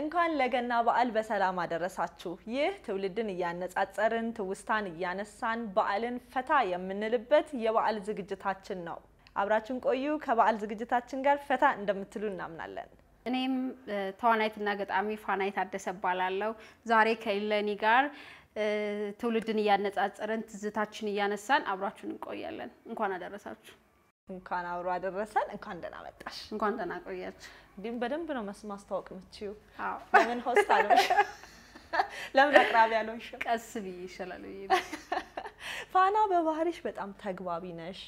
እንኳን ለገና በዓል በሰላም አደረሳችሁ ይህ ትውልድን ያነጻጸረን ትውስታን ያነሳን በዓልን ፈታ የምንልበት የበዓል ዝግጅታችን ነው አብራችሁን ቆዩ ከበዓል ዝግጅታችን ጋር ፈታ እንደምትሉ እናምናለን እኔም ተዋናይትና ገጣሚ ፋናይት አደሰ ባላለው ዛሬ ከኢለኒ ጋር ትውልድን ያነጻጸረን ትዝታችን ያነሳን አብራችሁን እንቆያለን እንኳን አደረሳችሁ እንኳን አብሮ አደረሰን እንኳን ደህና መጣሽ እንኳን ደህና ቆያች ዲም በደንብ ነው ማስተዋወቅ ምትዩ አዎ ለምን ሆስት አለሽ ለምን አቅራቢ ያለሽ ቀስ ብዬ ይሻላል ይሄ ፋና በባህሪሽ በጣም ተግባቢ ነሽ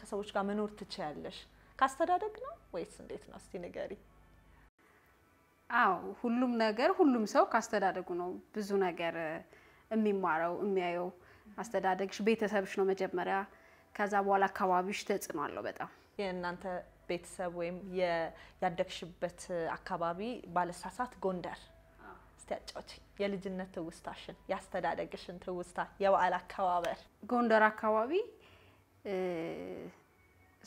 ከሰዎች ጋር መኖር ትችያለሽ ካስተዳደግ ነው ወይስ እንዴት ነው እስቲ ንገሪ አዎ ሁሉም ነገር ሁሉም ሰው ካስተዳደጉ ነው ብዙ ነገር የሚማረው የሚያየው አስተዳደግሽ ቤተሰብሽ ነው መጀመሪያ ከዛ በኋላ አካባቢሽ ተጽኗል በጣም የእናንተ ቤተሰብ ወይም ያደክሽበት አካባቢ ባለሳሳት ጎንደር ስታጫውት የልጅነት ተውስታሽን ያስተዳደግሽን ተውስታ የበዓል አካባበር ጎንደር አካባቢ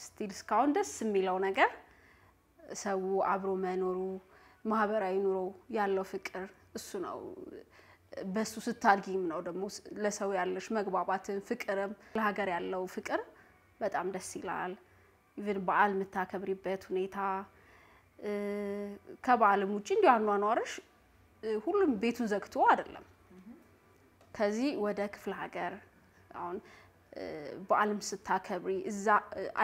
ስቲልስ ካውንደስ የሚለው ነገር ሰው አብሮ መኖሩ ማህበራዊ ኑሮ ያለው ፍቅር እሱ ነው በሱ ስታልጊም ነው ደሞ ለሰው ያለሽ መግባባትን ፍቅርም ለሀገር ያለው ፍቅር በጣም ደስ ይላል ኢቭን በዓል መታከብሪበት ሁኔታ ከባለም ውጪ እንዲያኑ አኗርሽ ሁሉም ቤቱን ዘግቶ አይደለም ከዚ ወደ ክፍለ ሀገር አሁን በዓለም ስታከብሪ እዛ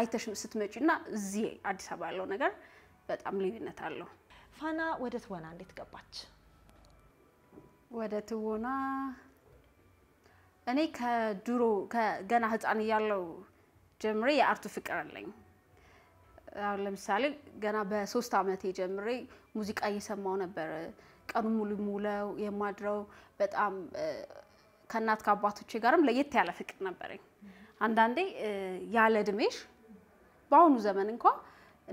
አይተሽ ስትመጪና እዚ አዲስ አበባ ያለው ነገር በጣም ልዩነት አለው ፋና ወደ ተወና እንዴት ገባች ወደ ተወና እኔ ከድሮ ከገና ህፃን ያለው ጀምሬ የአርቱ ፍቅር አለኝ አሁን ለምሳሌ ገና በ3 አመት ጀምሬ ሙዚቃ እየሰማው ነበር ቀኑን ሙሉ ሙለው የማድረው በጣም ከናት ካባቶቼ ጋርም ለየት ያለ ፍቅር ነበርኝ አንዳንዴ ያለ ድሜሽ ባሁን ዘመን እንኳን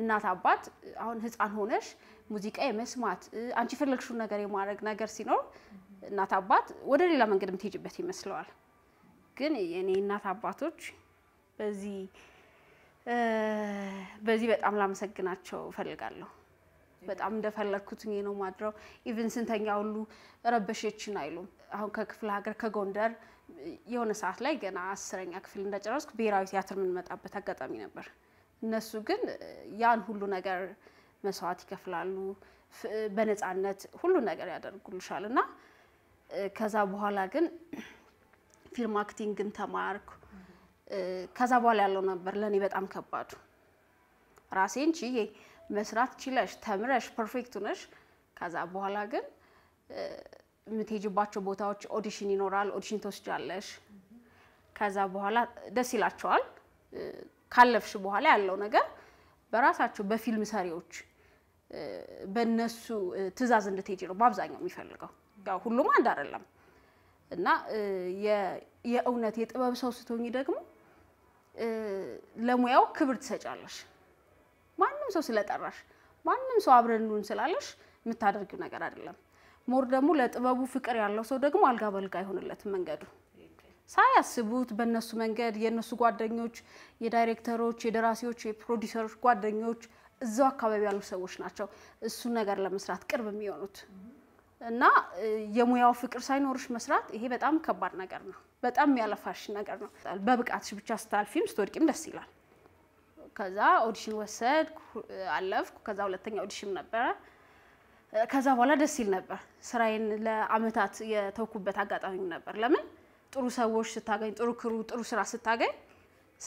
እናት አባት አሁን ህፃን ሆነሽ ሙዚቃ የመስማት አንቺ ፍልክሹ ነገር የማረግ ነገር ሲኖር እናት አባት ወደ ሌላ መንገድም ትይጅበት ይመስላል ግን የኔ እናት አባቶች በዚህ በጣም ላመሰግናቸው ፈልጋለሁ በጣም እንደፈለኩትኝ ነው ማድረው ኢቭን ስንተኛ ሁሉ ረበሽችን አይሉም አሁን ከክፍለ ሀገር ከጎንደር የሆነ ሰዓት ላይ ገና 10ኛ ክፍል እንደጨረስኩ ብሔራዊ ቲያትር ምን መጣበት አጋጣሚ ነበር እነሱ ግን ያን ሁሉ ነገር መስዋዕት ይከፍላሉ በነፃነት ሁሉ ነገር ያደርጉልሻልና ከዛ በኋላ ግን ፊልም ማርኬቲንግን ተማርኩ ከዛ በኋላ ያለው ነበር ለኔ በጣም ከባዱ ራሴን ቺዬ መስራት ቺለሽ ተምረሽ ፐርፌክት ነሽ ከዛ በኋላ ግን ምትሄጂባቸው ቦታዎች ኦዲሽን ይኖራል ኦዲሽን ተወስጃለሽ ከዛ በኋላ ደስ ይላቸዋል ካለፍሽ በኋላ ያለው ነገር በራሳቸው በፊልም ሰሪዎች በእነሱ ትዛዝ እንድትሄጂ ነው ባብዛኛው የሚፈልገው ያው ሁሉም አንድ አይደለም እና የእውነት የጥበብ ሰው ስትሆኚ ደግሞ ለሙያው ክብር ትሰጫለሽ ማንንም ሰው ስለጠራሽ ማንንም ሰው አብረኑን ስላለሽ የምታደርጊው ነገር አይደለም ሞር ደግሞ ለጥበቡ ፍቅር ያለው ሰው ደግሞ አልጋ በልጋ ይሆንለትም መንገዱ ሳያስቡት በእነሱ መንገድ የነሱ ጓደኞች የዳይሬክተሮች የደራሲዎች የፕሮዲዩሰሮች ጓደኞች እዛው አካባቢ ያሉ ሰዎች ናቸው እሱ ነገር ለመስራት ቅርብ የሚሆኑት እና የሙያው ፍቅር ሳይኖርሽ መስራት ይሄ በጣም ከባድ ነገር ነው በጣም ያለፋሽ ነገር ነው በብቃትሽ ብቻ ስታልፊም ስትወድቂም ደስ ይላል ከዛ ኦዲሽን ወሰድኩ አለፍኩ ከዛ ሁለተኛ ኦዲሽን ነበር ከዛ በኋላ ደስ ይል ነበር ስራዬን ለአመታት የተውኩበት አጋጣሚ ነበር ለምን ጥሩ ሰዎች ስታገኝ ጥሩ ክሩ ጥሩ ስራ ስታገኝ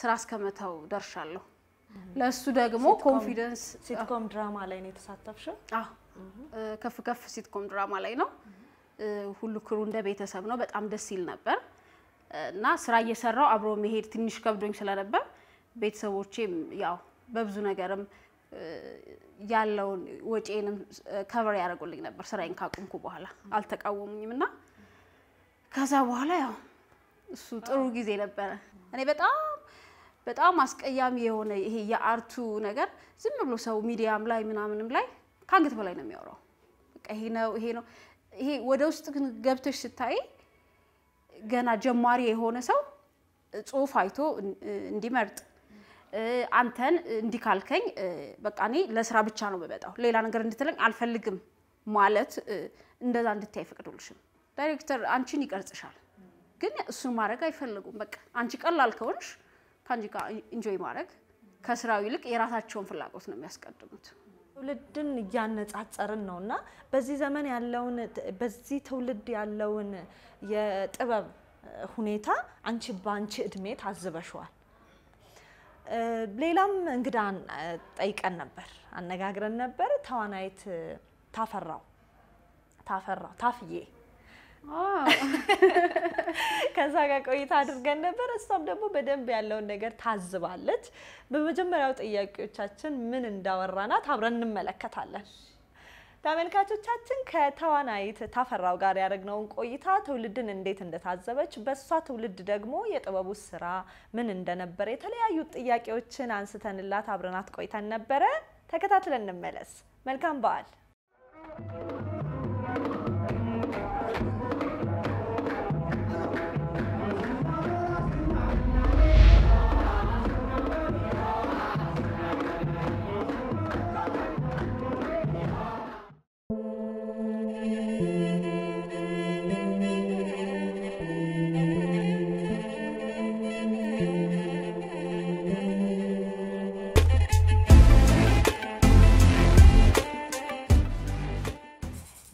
ስራ እስከመተው ደርሻለሁ ለሱ ደግሞ ኮንፊደንስ ሲትኮም ድራማ ላይ ነው የተሳተፍሽው አዎ ከፍ ከፍ ሲትኮም ድራማ ላይ ነው ሁሉ ክሩ እንደ ቤተሰብ ነው በጣም ደስ ይል ነበር እና ስራ እየሰራው አብሮ መሄድ ትንሽ ከብዶኝ ስለነበር ቤተሰቦቼም ያው በብዙ ነገርም ያለውን ወጪንም ከቨር ያደርጉልኝ ነበር ስራዬን ካቆምኩ በኋላ አልተቃወሙኝምና ከዛ በኋላ ያው እሱ ጥሩ ጊዜ ነበር እኔ በጣም አስቀያሚ የሆነ ይሄ የአርቱ ነገር ዝም ብሎ ሰው ሚዲያም ላይ ምናምንም ላይ ካንገት በላይ ነው የሚያወራው በቃ ይሄ ነው ይሄ ወደ ውስጥ ገብተሽ ስታይ ገና ጀማሪ የሆነ ሰው ጽሁፍ አይቶ እንዲመርጥ አንተን እንዲካልከኝ በቃ እኔ ለስራ ብቻ ነው የምመጣው ሌላ ነገር እንድትለኝ አልፈልግም ማለት እንደዛ እንድታይ ፈቀዱልሽም ዳይሬክተር አንቺን ይቀርጽሻል ግን እሱ ማረግ አይፈልጉም በቃ አንቺ ቀላል ከሆንሽ ካንጂ ጋ ኢንጆይ ማረግ ከስራው ይልቅ የራሳቸውን ፍላጎት ነው የሚያስቀድሙት ትውልድን ያነጻጸርን ነውና በዚህ ዘመን ያለውን በዚህ ትውልድ ያለውን የጥበብ ሁኔታ አንቺ ባንቺ እድሜ ታዝበሽዋል ሌላም እንግዳን ጠይቀን ነበር አነጋግረን ነበር ተዋናይት ታፈራው ታፍዬ ከዛ ጋር ቆይታ አድርገን ነበር እሷም ደግሞ በደንብ ያለውን ነገር ታዝባለች በመጀመሪያው ጥያቄዎቻችን ምን እንዳወራናት አብረን እንመለከታለን ታመልካቾቻችን ከተዋናይት ታፈራው ጋር ያደረግነውን ቆይታ ትውልድን እንዴት እንደታዘበች በሷ ትውልድ ደግሞ የጥበቡ ስራ ምን እንደነበረ የተለያዩ ጥያቄዎችን አንስተንላት አብረናት ቆይታን ነበር ተከታተለን እንመለስ መልካም በዓል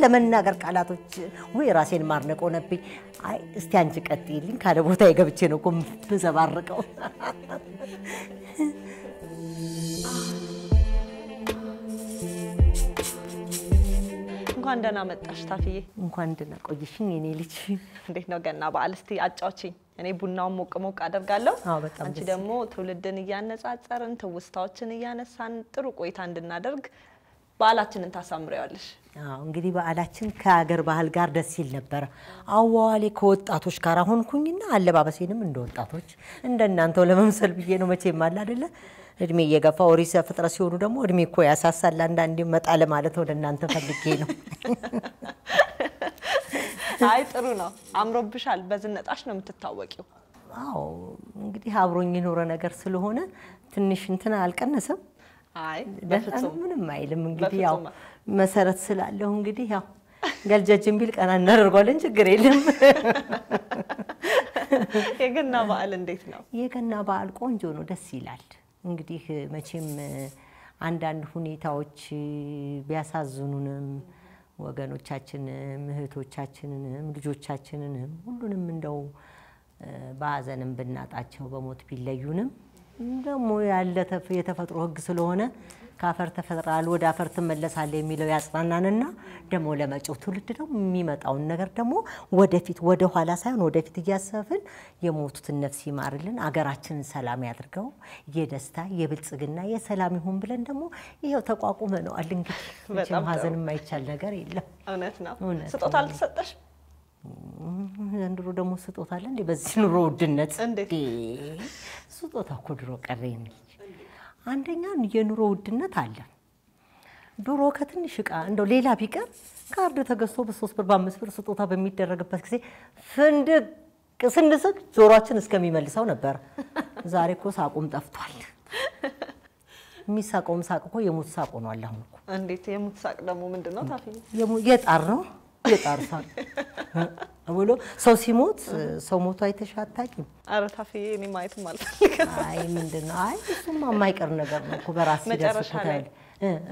ለመናገር ቃላቶች ወይ ራሴን ማርነቆ ነብይ አይ እስቲ አንቺ ቀጥይልኝ ካለ ቦታ ይገብቼ ነው ቆም ተዘባርቀው እንኳን ደህና መጣሽ ታፍዬ እንኳን ደህና ቆይሽኝ እኔ ልጅ እንዴት ነው ገና በዓል እስቲ አጫውቺኝ እኔ ቡናውን ሞቅ ሞቅ አደርጋለሁ አንቺ ደግሞ ትውልድን ያነጻጸርን ትውስታዎችን ያነሳን ጥሩ ቆይታ እንድናደርግ ባላችንን ታሳምሪያለሽ አዎ እንግዲህ ባላችን ከሀገር ባህል ጋር ደስ ይል ነበር አዋዋሌ ከወጣቶች ጋር ሆንኩኝና አለባበሴንም እንደወጣቶች እንደናንተው ለመምሰል ብዬ ነው መቼም አለ አይደለ እድሜ እየገፋ ወሪሰ ፍጥራ ሲሆኑ ደግሞ እድሜ እኮ ያሳሳል አንድ አንድ መጣ ለማለት ወደናንተ ፈልጌ ነው አይ ጥሩ ነው አምሮብሻል በዝነጣሽ ነው የምትታወቂው አዎ እንግዲህ አብሮኝ ኖረ ነገር ስለሆነ ትንሽ እንትና አልቀነሰም አይ በፍጹም ምንም አይልም እንግዲህ ያው መሰረት ስላለው እንግዲህ ያው ገልጀጅም ቢል ቀና እናደርጋለን ችግር የለም የገና በዓል እንዴት ነው የገና በዓል ቆንጆ ነው ደስ ይላል እንግዲህ መቼም አንዳንድ ሁኔታዎች ቢያሳዝኑንም ወገኖቻችንንም እህቶቻችንንም ልጆቻችንንም ሁሉንም እንደው ባዘንም ብናጣቸው በሞት ቢለዩንም ደሞ ያለ የተፈጥሮ ህግ ስለሆነ ካፈር ተፈጥራል ወደ አፈር ተመለሳል የሚለው ያጽናናልና ደሞ ለመጪው ትውልድ ነው የሚመጣውን ነገር ደሞ ወደፊት ወደ ኋላ ሳይሆን ወደፊት ያሳፈን የሞቱትን ነፍስ ይማርልን አገራችንን ሰላም ያድርገው የደስታ የብልጽግና የሰላም ይሁን ብለን ደሞ ይሄው ተቋቁመናል እንግዲህ በጣም ሀዘንም አይቻል ነገር የለም እውነት ነው ስጦታ አልተሰጠሽ ዘንድሮ ደሞ ስጦታ አለ እንዴ በዚህ ኑሮ ውድነት እንዴ ስጦታ እኮ ድሮ ቀረኝ አንደኛ የኑሮ ውድነት አለ ድሮ ከትንሽ ቃ እንደው ሌላ ቢቀር ካርድ ተገዝቶ በ3 ብር በ5 ብር ስጦታ በሚደረግበት ጊዜ ፍንድቅ ስንስቅ ጆሮአችን እስከሚመልሰው ነበር ዛሬ እኮ ሳቁም ጠፍቷል ሚሳቆም ሳቆ የሞት ሳቆ ነው አላሁን እኮ እንዴት የሞት ሳቅ ደሞ ምንድነው ታፊኝ የጣር ነው የጣርሳል አውሎ ሰው ሲሞት ሰው ሞቱ አይተሻታቂም አረ ታፍዬ እኔ ማይት ማለት አይ ምንድነው አይ እሱማ ማይቀር ነገር ነው እኮ በራስ ይደርሳታል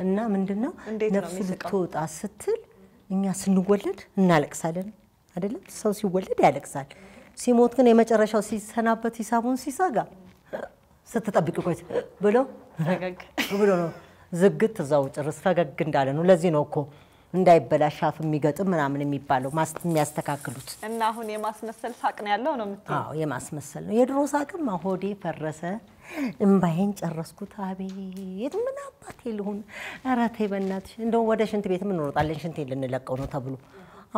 እና ምንድነው ነፍስ ልትወጣ ስትል እኛ ስንወለድ እናለቅሳለን አይደል ሰው ሲወለድ ያለቅሳል ሲሞት ግን የመጨረሻው ሲሰናበት ሂሳቡን ሲሳጋ ስትጠብቅ ቆይ ብሎ ፈገግ ብሎ ነው ዝግት ዛው ጭርስ ፈገግ እንዳለ ነው ለዚህ ነው እኮ እንዳይበላሽ አፍ የሚገጥም ምናምን የሚባለው ማስተካከሉት እና አሁን የማስመሰል ሳቅ ነው ያለው ነው የምትለው አዎ የማስመሰል ነው የድሮ ሳቅም ሆዴ ፈረሰ እንባዬን ጨረስኩት አቤት ምን አባቴ ልሁን ኧረ ተይ በእናትሽ እንደው ወደ ሽንት ቤት ምን እንወጣለን ሽንት ልንለቀው ነው ተብሎ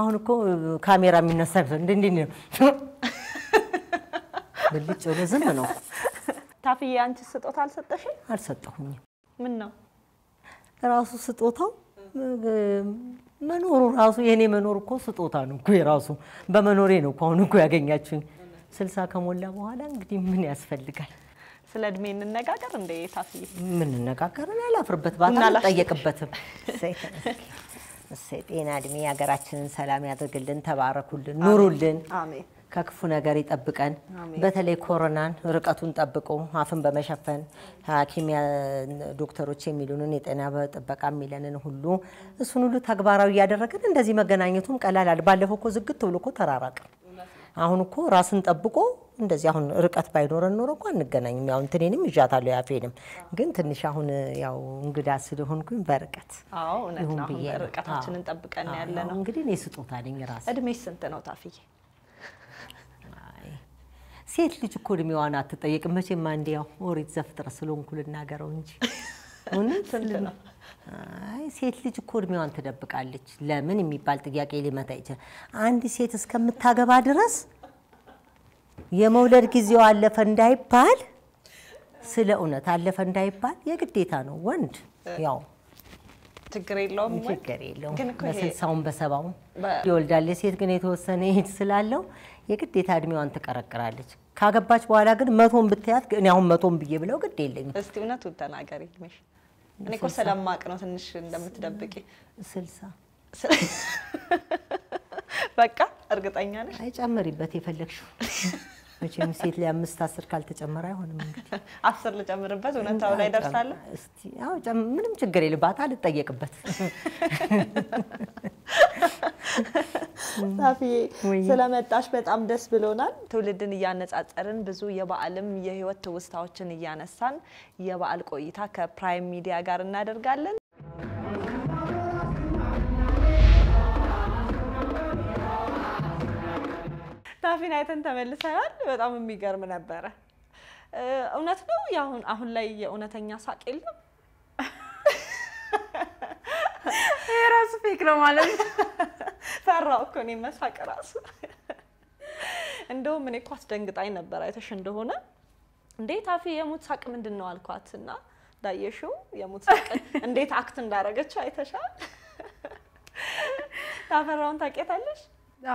አሁን እኮ ካሜራ የሚነሳ እንዴ ነው بالبيت ولا زمنو تعرفي انت السطوت አልሰጠሽም አልሰጠሁኝ ምን ነው ራሱ ስጦታው መኖሩ ራሱ የኔ መኖር እኮ ስጦታ ነው እኮ የራሱ በመኖሬ ነው እኮ አሁን እኮ ያገኛችሁኝ 60 ከሞላ በኋላ እንግዲህ ምን ያስፈልጋል ስለ እድሜ እንነጋገር እንደ ታፍይ ምን እንነጋገርና ያላፍርበት ባታ ጠየቅበት ሰይጣን እድሜ ያገራችንን ሰላም ያድርግልን ተባረኩልን ኑሩልን አሜን ከክፉ ነገር ይጠብቀን በተለይ ኮሮናን ርቀቱን ጠብቆ አፍን በመሸፈን ሐኪሚያ ዶክተሮች የሚሉንን የጤና በጥበቃ የሚለንን ሁሉ እሱን ሁሉ ተግባራዊ ያደረገን እንደዚህ መገናኘቱም ቀላል አልባለፈው እኮ ዝግት ብሎ እኮ ተራራቀ አሁን እኮ ራስን ጠብቆ እንደዚህ አሁን ርቀት ባይኖረን ኖሮ እኮ አንገናኝም ያው እንትኔንም ይጃታለው ያፈንም ግን ትንሽ አሁን ያው እንግዳ ስለሆንኩኝ በርቀት አዎ እነና ርቀታችንን ጠብቀን ያለነው እንግዲህ እኔ ስጦታልኝ ራስ እድሜሽ ስንት ነው ታፍዬ ሴት ልጅ እኮ እድሜዋን አትጠይቅ መቼም አንዴ ያው ኦሪት ዘፍጥረ ስለሆንኩልና ገረው እንጂ ወንት እንደና አይ ሴት ልጅ እኮ እድሜዋን ተደብቃለች ለምን የሚባል ጥያቄ ሊመጣ ይችላል አንድ ሴት እስከምታገባ ድረስ የመውለድ ጊዜው አለፈ እንዳይባል ስለኡነት አለፈ እንዳይባል የግዴታ ነው ወንድ ያው ትግሬሎም ወንድ ግን እኮ በሰንሳውን በሰባው ይወልዳል ሴት ግን የተወሰነ ይሄድ ስላለው የግዴታ እድሜዋን ተቀረቀራለች ካገባች በኋላ ግን 100ን ብትያት እኔ አሁን 100ን ብዬ ብለው ግድ የለኝም እስቲ እውነቱን ተናገሪ ምሽ እኔ እኮ ሰላማቅ ነው ትንሽ እንደምትደብቂ 60 በቃ እርግጠኛ ነሽ አይጨምሪበት ይፈልክሽ መቼም ሴት ላይ 5-10 ካልተጨመረ አይሆንም እንግዲህ 10 ለጨምርበት ወነታው ላይ ደርሳለ እስቲ አው ምንም ችግር የለባት አልጠየቅበት ታፊ ስለመጣሽ በጣም ደስ ብሎናል ትውልድን ያነጻጸርን ብዙ የባዓልም የህይወት ተውስታዎችን ያነሳን የባዓል ቆይታ ከፕራይም ሚዲያ ጋር እናደርጋለን ታፊና አይተን ተመልሰናል በጣም የሚገርም ነበር እውነት ነው ያሁን አሁን ላይ የኡነተኛ ሳቅ የለም ራስ ፍክሮ ማለት ፈራው እኮ ነው መሳቅ ራስ እንደውም እኔ እኮ አስደንግጣኝ ነበር አይተሽ እንደሆነ እንዴ ታፊ የሙት ሳቅ ምንድነው አልኳትና ዳየሽው የሙት ሳቅ እንዴት አክት እንዳደረገች አይተሻል ታፈራውን ታቀታለሽ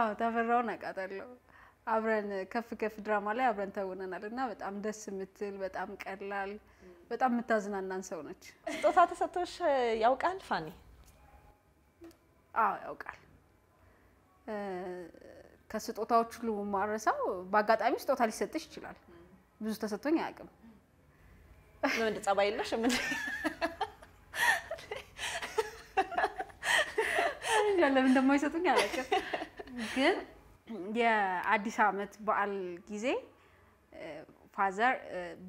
አዎ ታፈራውን አቀታለሁ አብረን ከፍ ከፍ ድራማ ላይ አብረን ተወነናልና በጣም ደስ የምትል በጣም ቀላል በጣም መታዝናናን ሰው ነች ስጦታ ተሰጥቶሽ ያውቃል ፋኒ አዎ ያውቃል ከስጦታዎች ሁሉ ማረሳው ባጋጣሚ ስጦታ ሊሰጥሽ ይችላል ብዙ ተሰጥቶኝ ያቅም ለምን ተጻባይልሽ ምን ያለም እንደማይሰጥኝ አላችሁ ግን የአዲስ አመት በዓል ጊዜ ፋዘር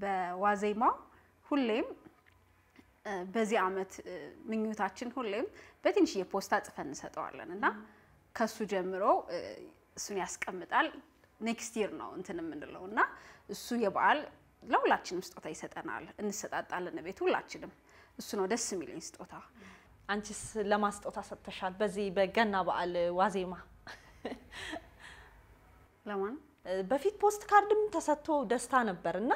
በዋዜማ ሁሌም በዚህ አመት ምኞታችን ሁሌም በትንሽ የፖስታ ጽፈን ሰጣለንና ከሱ ጀምሮ እሱን ያስቀምጣል ኔክስት ኢየር ነው እንትንም እንደለውና እሱ የበዓል ለሁላችንም ስጦታ ይሰጠናል እንሰጣጣለን ቤት ሁላችንም እሱ ነው ደስ የሚለኝ ስጦታ አንቺስ ለማስጦታ ሰጥተሻል በዚህ በገና በዓል ዋዜማ ለማን በፊት ፖስት ካርድም ተሰጥቶ ደስታ ነበርና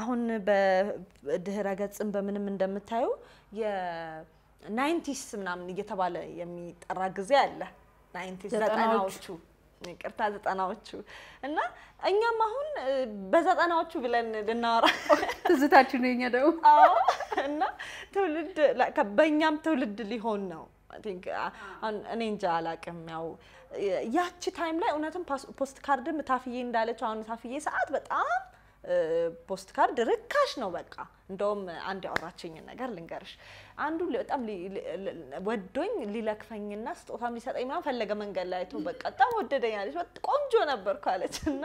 አሁን በድህረ ገጽም በምንም እንደምታዩ የ90s ምናምን እየተባለ የሚጠራ ጊዜ አለ 90s 90ዎቹ ንቀርታ 90ዎቹ እና እኛም አሁን በ90ዎቹ ብለን ልናወራ ትዝታችሁ ነው የኛ ደው አዎ እና ትውልድ ለከበኛም ትውልድ ሊሆን ነው I think እኔ እንጃ አላቀም ያው ያቺ ታይም ላይ ኡነቱን ፖስት ካርድም ታፍዬ እንዳለች አሁን ታፍዬ ሰዓት በጣም ፖስት ካርድ ርካሽ ነው በቃ እንደውም አንድ ያወራችኝ ነገር ልንገርሽ አንዱ በጣም ወዶኝ ሊለክፈኝና ስጦታም ሊሰጠኝ ማን ፈለገ መንገል ላይ ተው በቃ ጣም ወደደኛለሽ በጣም ቆንጆ ነበርኩ አለችና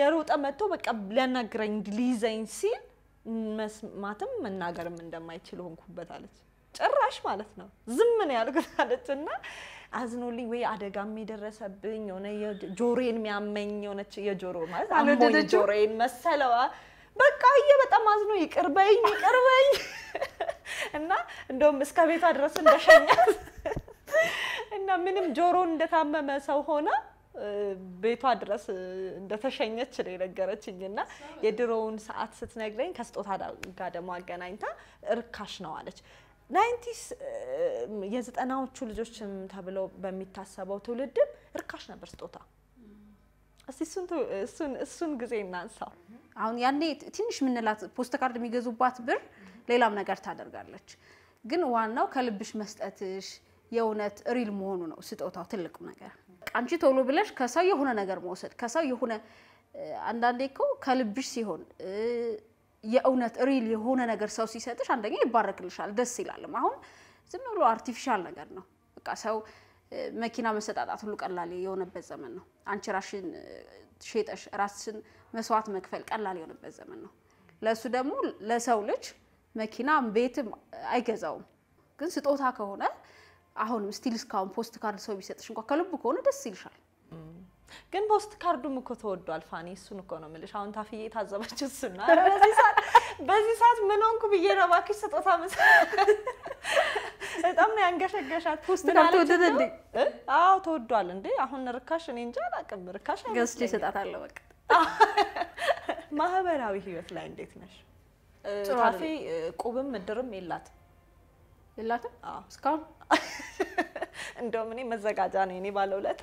የሮጠ መጥቶ በቃ ሊያናግረኝ ሊይዘኝ ሲል መስማትም መናገርም እንደማይችል ሆንኩበት አለች ጭራሽ ማለት ነው ዝም ነው ያልኩት አለችና አዝኖልኝ ወይ አደጋም ይደረሰብኝ ሆነ የጆሮን የሚያመኝ ሆነች የጆሮ ማለት አሞኝ ጆሮን መሰለዋ በቃ በጣም አዝኖ ይቀርበኝ እና እንደውም እስከ ቤቷ ድረስ እንደሸኛት እና ምንም ጆሮን እንደታመመ ሰው ሆነ ቤቷ ድረስ እንደተሸኘች ለነገረችኝና የድሮውን ሰዓት ስትነግረኝ ከስጦታ ጋር ደሞ አገናኝታ ርካሽ ነው አለች 90s የ90ዎቹ ልጆችም ተብለው በሚታሰበው ትውልድ ርካሽ ነበር ስጦታ እሱን ግዜ እናንሳው አሁን ያኔ ትንሽ ምንላት ፖስት ካርድ የሚገዙባት ብር ሌላም ነገር ታደርጋለች ግን ዋናው ከልብሽ መስጠትሽ የውነት ሪል መሆኑ ነው ስጦታው ትልቁ ነገር አንቺ ቶሎ ብለሽ ከሰው የሆነ ነገር መውሰድ ከሰው የሆነ አንዳንዴ እኮ ከልብሽ ሲሆን የውነት ሪል የሆነ ነገር ሰው ሲሰጥሽ አንደኛ ይባረክልሻል ደስ ይላልም አሁን ዝም ብሎ አርቲፊሻል ነገር ነው በቃ ሰው መኪና መሰጣጣት ሁሉ ቀላል የሆነበት ዘመን ነው አንቺ ራስሽን ሸጠሽ ራስሽን መስዋዕት መክፈል ቀላል የሆነበት ዘመን ነው ለሱ ደግሞ ለሰው ልጅ መኪናም ቤትም አይገዛውም ግን ስጦታ ከሆነ አሁንም ስቲል ስካውን ፖስት ካርድ ሰው ቢሰጥሽ እንኳን ከልብ ከሆነ ደስ ይልሻል ግን ፖስት ካርዱም እኮ ተወዷል ፋኒ እሱን እኮ ነው ምልሽ አሁን ታፊዬ ታዘበችው እሱና በዚህ ሰዓት ምን ሆንኩ በየራባክሽ ስጦታ መስ በጣም ያንገሸገሻት ፖስት ካርድ ተወደደ አው ተወዷል እንዴ አሁን ርካሽ እኔ እንጃ አላቀም ርካሽ ገዝቼ ሰጣታለሁ በቃ ማህበራዊ ህይወት ላይ እንዴት ነሽ ታፊ ቁብም ምድርም ይላት ይላታ ስካም እንደውም እኔ መዘጋጃ ነው እኔ ባለው ለታ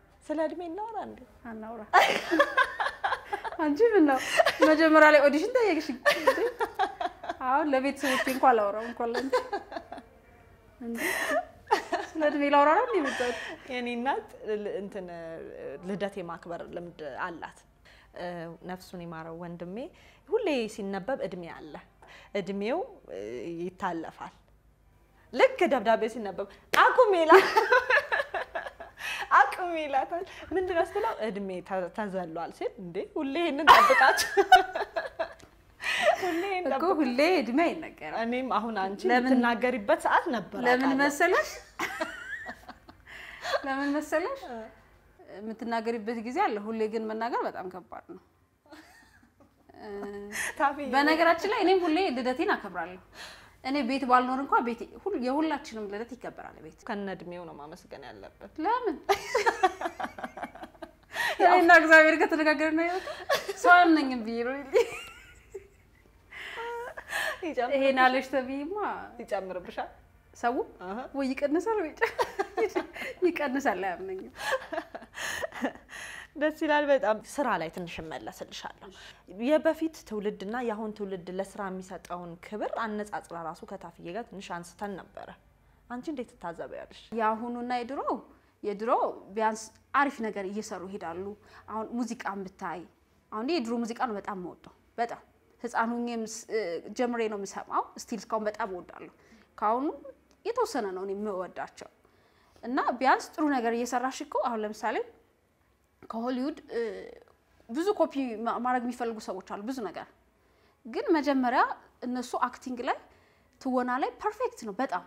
ስለ እድሜ እናውራ እንዴ አናውራ አንቺ ምን ነው መጀመሪያ ላይ ኦዲሽን ታየሽ አው ለቤት ሰዎች እንኳን አላወራም እንኳን ለእንት ስለ እድሜ ላወራ ነው የሚመጣው የኔ እናት እንትን ልደቴ ማክበር ልምድ አላት ነፍሱን ይማረው ወንድሜ ሁሌ ሲነበብ እድሜ አለ እድሜው ይታለፋል ለክ ደብዳቤ ሲነበብ አቁሜላታል ምን ድረስለው እድሜ ተዘሏል ሲል እንዴ ሁሌ ይሄንን አጥቃጭ ሁሌ እድሜ ይነገራል እኔም አሁን አንቺ ትናገሪበት ሰዓት ነበር ለምን መሰለሽ ምትናገሪበት ጊዜ አለ ሁሌ ግን መናገር በጣም ከባድ ነው በነገራችን ላይ እኔም ሁሌ ልደቴን አከብራለሁ እኔ ቤት ባልኖር እንኳን ቤት የሁላችንም ልደት ይከበራል ቤት ከነድሜው ነው ማመስገን ያለበት ለምን ያና እግዚአብሔር ከተነጋገረ ነው ሰው አምነኝም ቢሮ ይሄን አለሽ ተብይማ ይጨምርብሻል ሰው ወይ ይቀነሳል ወይ ይቀነሳል አምነኝም ደስ ይላል በጣም ስራ ላይ ትንሽ መለስልሻለሁ የበፊት ትውልድና ያሁን ትውልድ ለስራ የሚሰጣውን ክብር አንጻጽራ ራሱ ከታፊዬ ጋር ትንሽ አንስተን ነበር አንቺ እንዴት ተታዘበያለሽ ያሁኑና የድሮ ቢያንስ አሪፍ ነገር እየሰሩ ሄዳሉ አሁን ሙዚቃን ብታይ አሁን የድሮ ሙዚቃ ነው በጣም ወጣው በጣም ህፃኑኝም ጀምሬ ነው የምሰማው ስቲል ስካውን በጣም ወዳለሁ ካሁን የተወሰነ ነው እኔ የምወዳቸው እና ቢያንስ ጥሩ ነገር እየሰራሽ እኮ አሁን ለምሳሌ ከሆሊውድ ብዙ ኮፒ ማድረግ የሚፈልጉ ሰዎች አሉ ብዙ ነገር ግን መጀመሪያ እነሱ አክቲንግ ላይ ትወና ላይ ፐርፌክት ነው በጣም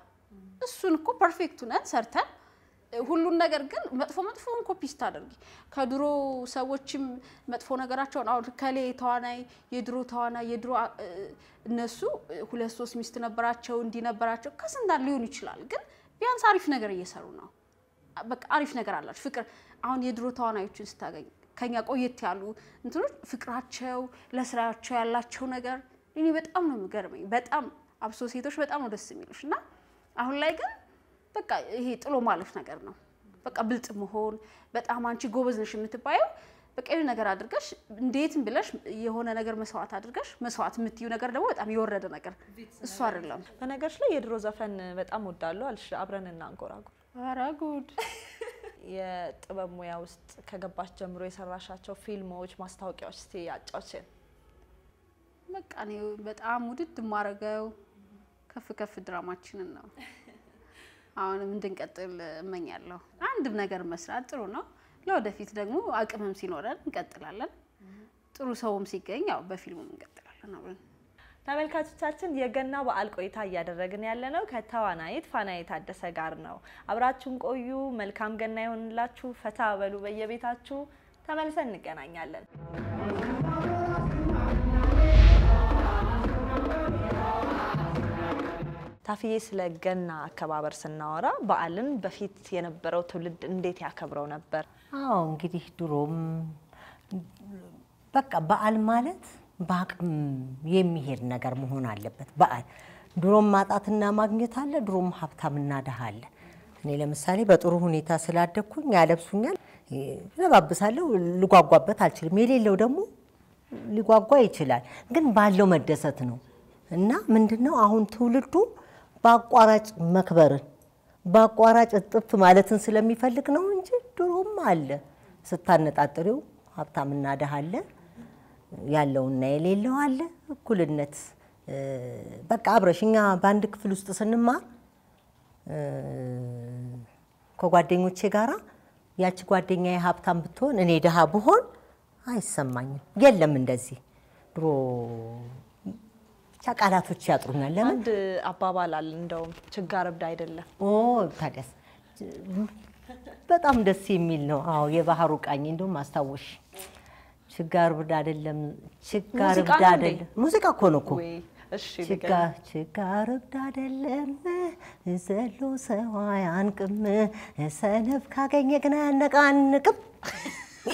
እሱን እኮ ፐርፌክት ነን ሰርተን ሁሉን ነገር ግን መጥፎን ኮፒ ስታደርጊ ከድሮ ሰዎችም መጥፎ ነገራቸው አሁን ከሌ ተዋናይ የድሮ እነሱ 2-3 ሚስት ነበራቸው እንዲነበራቸው ከስንዳር ሊሆን ይችላል ግን ቢያንስ አሪፍ ነገር እየሰሩ ነው በቃ አሪፍ ነገር አላችሁ ፍቅር አሁን የድሮ ተዋናዮችን ስታገኝ ከኛ ቆየት ያሉ እንትኖች ፍቅራቸው ለስራቸው ያላቸው ነገር እኔ በጣም ነው ምገርመኝ በጣም አብሶ ሴቶች በጣም ነው ደስ የሚሉሽና አሁን ላይ ግን በቃ ይሄ ጥሎ ማለፍ ነገር ነው በቃ ብልጥ መሆን በጣም አንቺ ጎበዝ ነሽ የምትባየው በቃ ይሄን ነገር አድርገሽ እንዴትም ብለሽ የሆነ ነገር መስዋዕት አድርገሽ መስዋዕት የምትዩ ነገር ደግሞ በጣም ይወረደ ነገር እሱ አይደለም በነገርሽ ላይ የድሮ ዘፈን በጣም ወዳለው አልሽ አብረን እናንቆራጉል አራጉድ የጥበብ ሙያ ውስጥ ከገባሽ ጀምሮ የሰራሻቸው ፊልሞች ማስታወቂያዎች እስቲ ያጫውቺን በቃ ነው በጣም ውድድ ማረገው ከፍ ድራማችንን ነው አሁንም እንድንቀጥል እመኛለሁ አንድም ነገር መስራት ጥሩ ነው ለወደፊት ደግሞ አቅምም ሲኖረን እንቀጥላለን ጥሩ ሰውም ሲገኝ ያው በፊልሙም እንቀጥላለን አሁን ተመልካቾቻችን የገና በዓል ቆይታ ያደረግን ያለነው ከተዋናይት ፋናይት አደሰ ጋር ነው አብራችሁን ቆዩ መልካም ገና ይሁንላችሁ ፈታ በሉ በየቤታችሁ ተመልሰን እንገናኛለን ታፊዬ ስለ ገና አከባበር ስናወራ በአልን በፊት የነበረው ትውልድ እንዴት ያከብረው ነበር? አዎ እንግዲህ ድሮም በቃ በአል ማለት ባቅም የሚሄድ ነገር መሆን አለበት። በአል ድሮም ማጣትና ማግኘት አለ፣ ድሮም ሀብታምና ደሃ አለ። እኔ ለምሳሌ በጥሩ ሁኔታ ስላደኩኝ ያለብሱኛል፣ ለባብሳለሁ፣ ልጓጓበት አልችልም። የሌለው ደግሞ ሊጓጓ ይችላል። ግን ባለው መደሰት ነው። እና ምንድነው አሁን ትውልዱ ባቋራጭ መከበርን ባቋራጭ ጥፍት ማለትን ስለሚፈልግ ነው እንጂ ድሮም አለ ስታነጣጥሪው ሀብታምና ደሃ አለ ያለውና የሌለው አለ እኩልነት በቃ አብረሽኛ ባንድ ክፍል ውስጥ ስንማር ከጓደኞቼ ጋራ ያቺ ጓደኛዬ ሀብታም ብትሆን እኔ ደሃ ብሆን አይሰማኝም የለም እንደዚህ ድሮ ቃላቶች ያጥሩኛል ለምን አባባላል እንደውም ችጋር እብድ አይደለም ኦ ታዲያስ በጣም ደስ የሚል ነው አዎ የባህሩ ቃኝ እንደውም አስተዋሽ ችጋር እብድ አይደለም ችጋር እብድ አይደለም ሙዚቃ እኮ ነው እኮ እሺ ችጋር እብድ አይደለም ዘሎ ሰው አያንቅም ሰነፍ ካገኘ ግን አያነቃንቅም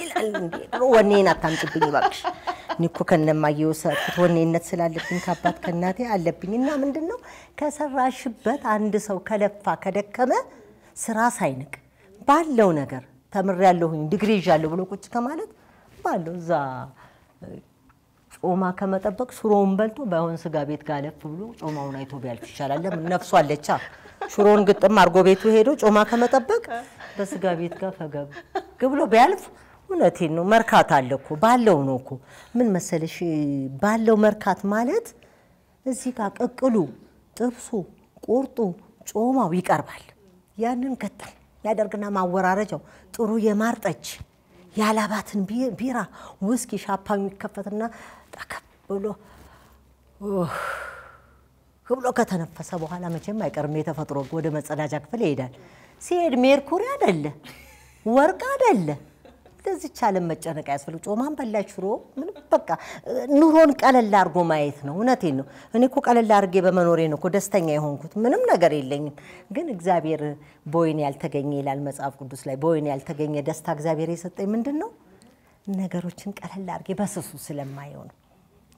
ይላል እንዴ ወኔና ታምጥብኝ ባክሽ ንኩ ከነማየው ሰጥቶ ወኔነት ስላለብኝ ካባት ከናቴ አለብኝና ምንድነው ከሰራሽበት አንድ ሰው ከለፋ ከደከመ ስራ ሳይንቅ ባለው ነገር ተምሪያለሁኝ ዲግሪ ይዣለሁ ብሎ ቁጭ ከማለት ባለው ዛ ጾማ ከመጠበቅ ሽሮውን በልቶ ባይሆን ስጋ ቤት ጋር ለፍ ብሎ ጾማውን አይቶ ቢያልፍ ይችላል ለምን ነፍሱ አለቻ ሽሮውን ግጥም አርጎ ቤቱ ሄዶ ጾማ ከመጠበቅ በስጋ ቤት ጋር ፈገብ ግብሎ ቢያልፍ እነቴ ነው መርካት አለኩ ባለው ነውኩ ምን መሰለሽ ባለው መርካት ማለት እዚህ ጋር ቀቅሉ ጥብሱ ቁርጡ ጾማው ይቀርባል ያንን ከተል ያደርግና ማወራረጃው ጥሩ የማርጠች ያላባትን ቢራ ውስኪ ሻምፓኝ ይከፈትና ተከብሎ ግብሎ ከተነፈሰ በኋላ መቼም አይቀርም የተፈጥሮ ወደ መጸዳጃ ክፍል ይሄዳል ሲሄድ ሜርኩሪ አይደለ ወርቅ አይደለ ለዚህ ቻለም መጨነቅ ያስፈልግ ጾማን በላሽ ፍሮ ምን በቃ ኑሮን ቀለል አርጎ ማየት ነው እነቴ ነው እኔኮ ቀለል አርጌ በመኖሬ ነው ደስተኛ የሆንኩት ምንም ነገር የለኝም ግን እግዚአብሔር ቦይን ያልተገኘ ይላል መጽሐፍ ቅዱስ ላይ ቦይን ያልተገኘ ደስታ እግዚአብሔር የሰጠኝ ምንድነው ነገሮችን ቀለል አርጌ በስሱ ስለማየው ነው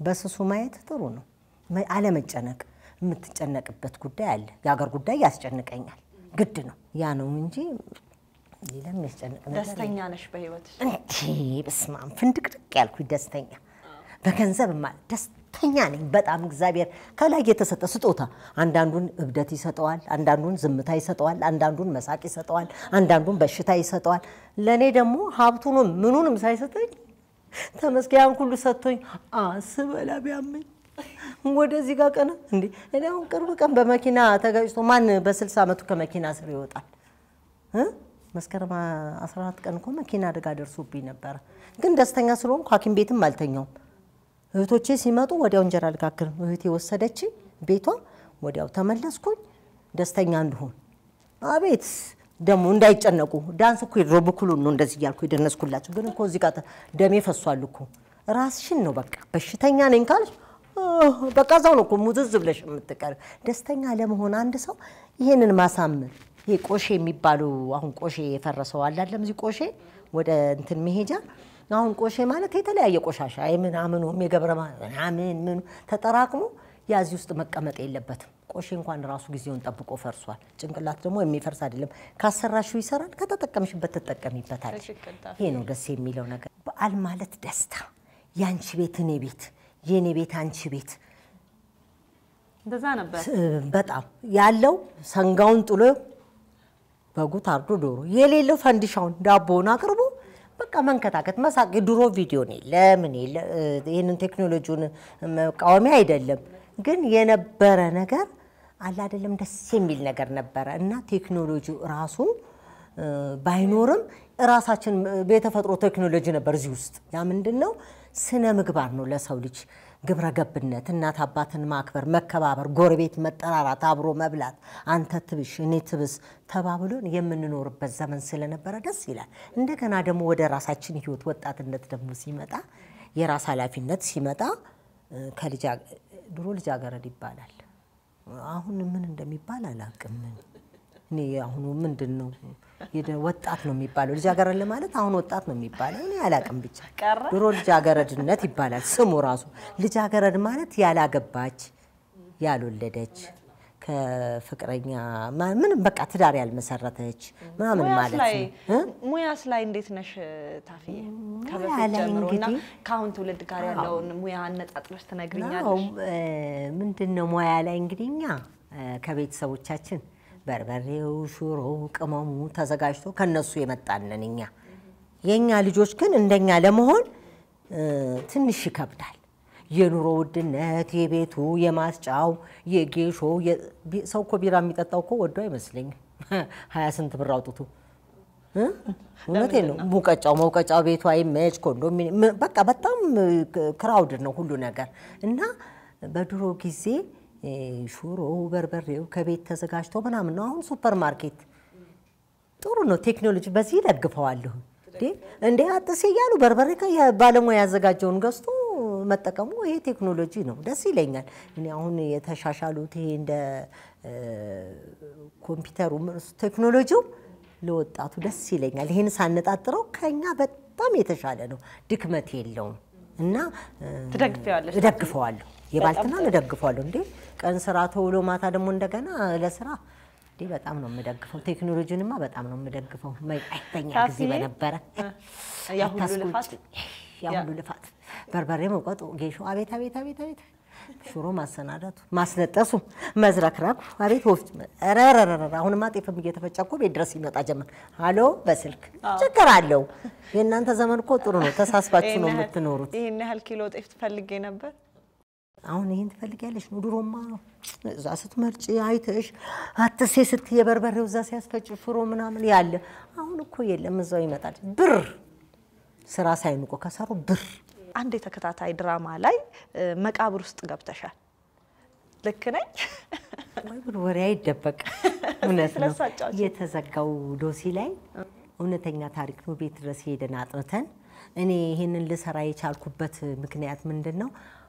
በስሱ ማየት ጥሩ ነው አለ መጨነቅ የምትጨነቅበት ጉዳይ አለ ያገር ጉዳይ ያስጨንቀኛል ግድ ነው ያ ነው እንጂ ይለም ያስጨነቀ ነው ደስተኛ ነሽ በህይወትሽ እንዴ በስማም ፍንድቅድቅ ያልኩኝ ደስተኛ በከንዘብ ማለት ደስተኛ ነኝ በጣም እግዚአብሔር ከላይ የተሰጠ ስጦታ አንዳንዱን እብደት ይሰጠዋል አንዳንዱን ዝምታ ይሰጠዋል አንዳንዱን መሳቅ ይሰጠዋል አንዳንዱን በሽታ ይሰጠዋል ለኔ ደግሞ ሀብቱንም ምኑንም ሳይሰጠኝ ተመስገን ሁሉ ሰጥቶኝ አስበላ ቢያመኝ ወደዚህ ጋር ቀና እንዴ እኔው ቅርብ ቀን በመኪና ተጋጭቶ ማን በ60 አመቱ ከመኪና ስር ይወጣል እ መስከረም 14 ቀን ቆመ መኪና አደጋ ደርሶብኝ ነበር ግን ደስተኛ ስለሆንኩ ሐኪም ቤትም አልተኛው እህቶቼ ሲመጡ ወዲያው እንጀራ ልጋግር እህቴ ወሰደች ቤቷ ወዲያው ተመለስኩኝ ደስተኛ እንደሆነ አቤት ደሙ እንዳይጨነቁ ዳንስ እኮ ይሮብኩሉ ነው እንደዚህ ያልኩ ይደነስኩላችሁ ግን እኮ እዚህ ጋር ደሜ ፈሷል እኮ ራስሽን ነው በቃ በሽተኛ ነኝ ካልሽ በቃ ዛው ነው እኮ ሙዝዝ ብለሽ የምትቀር ደስተኛ ለመሆን አንድ ሰው ይሄንን ማሳመን የቆሼ የሚባሉ አሁን ቆሼ የፈረሰው አለ አይደለም እዚህ ቆሼ ወደ እንትን መሄጃ አሁን ቆሼ ማለት የተለያየ ቆሻሻ አይምን አመኑ የገብረማ አመን ምን ተጠራቅሙ ያዚህ ውስጥ መቀመጥ የለበትም ቆሼ እንኳን ራሱ ግዚውን ጠብቆ ፈርሷል ጭንቅላት ደግሞ የሚፈርስ አይደለም ካሰራሽው ይሰራል ከተጠቀምሽበት ተጠቀሚበታል ይሄ ነው ደስ የሚለው ነገር በአል ማለት ደስታ ያንቺ ቤት እኔ ቤት የኔ ቤት አንቺ ቤት እንደዛ ነበር በጣም ያለው ሰንጋውን ጥሎ በጉት አርዶ ዶሮ የሌለው ፈንዲሻውን ዳቦና አቅርቦ በቃ መንከታከት መሳቅ ድሮ ቪዲዮ ነው ለምን ይሄንን ቴክኖሎጂውን መቃወሚያ አይደለም ግን የነበረ ነገር አላደለም ደስ የሚል ነገር ነበር እና ቴክኖሎጂው ራሱ ባይኖርም ራሳችን በተፈጥሮ ቴክኖሎጂ ነበር እዚህ ውስጥ ያ ምንድነው ስነ ምግባር ነው ለሰው ልጅ ግብረ ገብነት እናት አባትን ማክበር መከባበር ጎረቤት መጠራራት አብሮ መብላት አንተ ትብሽ እኔ ትብስ ተባብሎን የምንኖርበት ዘመን ስለነበረ ደስ ይላል እንደገና ደግሞ ወደ ራሳችን ህይወት ወጣትነት ደግሞ ሲመጣ የራስ ኃላፊነት ሲመጣ ከልጅ ድሮ ልጅ አገረድ ይባላል አሁን ምን እንደሚባል አላቅም እኔ አሁን ምንድነው የወጣት ነው የሚባለው ልጅ አገረድ ለማለት አሁን ወጣት ነው የሚባለው እኔ አላቅም ብቻ ድሮ ልጅ አገረድነት ይባላል ስሙ ራሱ ልጅ አገረድ ማለት ያላገባች ያልወለደች ከፍቅረኛ ምን በቃ ትዳር ያልመሰረተች ማምን ማለት ነው ሙያስ ላይ እንዴት ነሽ ታፊዬ ከበፊት ጀምሮና ካውንት ወልድ ጋር ያለውን ሙያ አነጣጥረሽ ተነግሪኛለሽ ምንድነው ሙያ ላይ እንግዲኛ ከቤት ሰዎቻችን በርበሬው ሹሮ ቀመሙ ተዘጋጅቶ ከነሱ የመጣነንኛ የኛ ልጆች ግን እንደኛ ለመሆን ትንሽ ይከብዳል የኑሮ ውድነት የቤቱ የማስጫው የጌሾ ሰውኮ ቢራ የሚጠጣው ኮ ወዶ አይመስልኝ 20 ስንት ብር አውጥቶ ወለቴን ሙቀጫው ቤቱ አይመች ኮንዶሚኒየም በቃ በጣም ክራውድ ነው ሁሉ ነገር እና በድሮ ጊዜ ሹሮ በርበሬው ከቤት ተዘጋጅቶ ምናምን አሁን ሱፐርማርኬት ጥሩ ነው ቴክኖሎጂ በዚህ ደግፈዋለሁ እንዴ አጥስ ይያሉ በርበሬ ባለሙያ ያዘጋጀውን ገዝቶ መጠቀሙ ይሄ ቴክኖሎጂ ነው ደስ ይለኛል እኔ አሁን የተሻሻሉት ይሄ እንደ ኮምፒውተሩ ቴክኖሎጂው ለወጣቱ ደስ ይለኛል ይሄን ሳነጣጥረው ከኛ በጣም የተሻለ ነው ድክመት የለውም እና ተደግፈዋለሁ የባልትና ለደግፈዋለሁ እንዴ ቀን ስራ ተውሎ ማታ ደሞ እንደገና ለስራ እንዴ በጣም ነው የምደግፈው ቴክኖሎጂንማ በጣም ነው የምደግፈው ማይጣኛ ግዜ በነበረ ያ ሁሉ ልፋት በርበሬ መውቀጡ ጌሾ አቤት ሹሮ ማሰናዳቱ ማስነጠሱ መዝረክራኩ አቤት ወፍት አራራራ አሁንማ ጤፍም እየተፈጫኩ ቤት ድረስ ይመጣ ጀመር ሃሎ በስልክ ቸከራለው የእናንተ ዘመንኮ ጥሩ ነው ተሳስባችሁ ነው የምትኖሩት ይሄን ያህል ኪሎ ጤፍ ትፈልጌ ነበር አሁን ይሄን ትፈልጊያለሽ ነው ድሮማ እዛ ስትመርጪ አይተሽ አትሴ ስትይ በርበሬው እዛ ሲያስፈጭ ሹሮ ምናምን ያለ አሁን እኮ የለም እዛው ይመጣል ብር ስራ ሳይንቆ ከሰሩ ብር አንዴ ተከታታይ ድራማ ላይ መቃብር ውስጥ ገብተሻል ልክ ነኝ ወይ ብሎ ወሬ አይደበቅ እውነት ነው የተዘጋው ዶሲ ላይ እውነተኛ ታሪክ ነው ቤት ድረስ ሄደን አጥንተን እኔ ይሄንን ለሰራ የቻልኩበት ምክንያት ምንድነው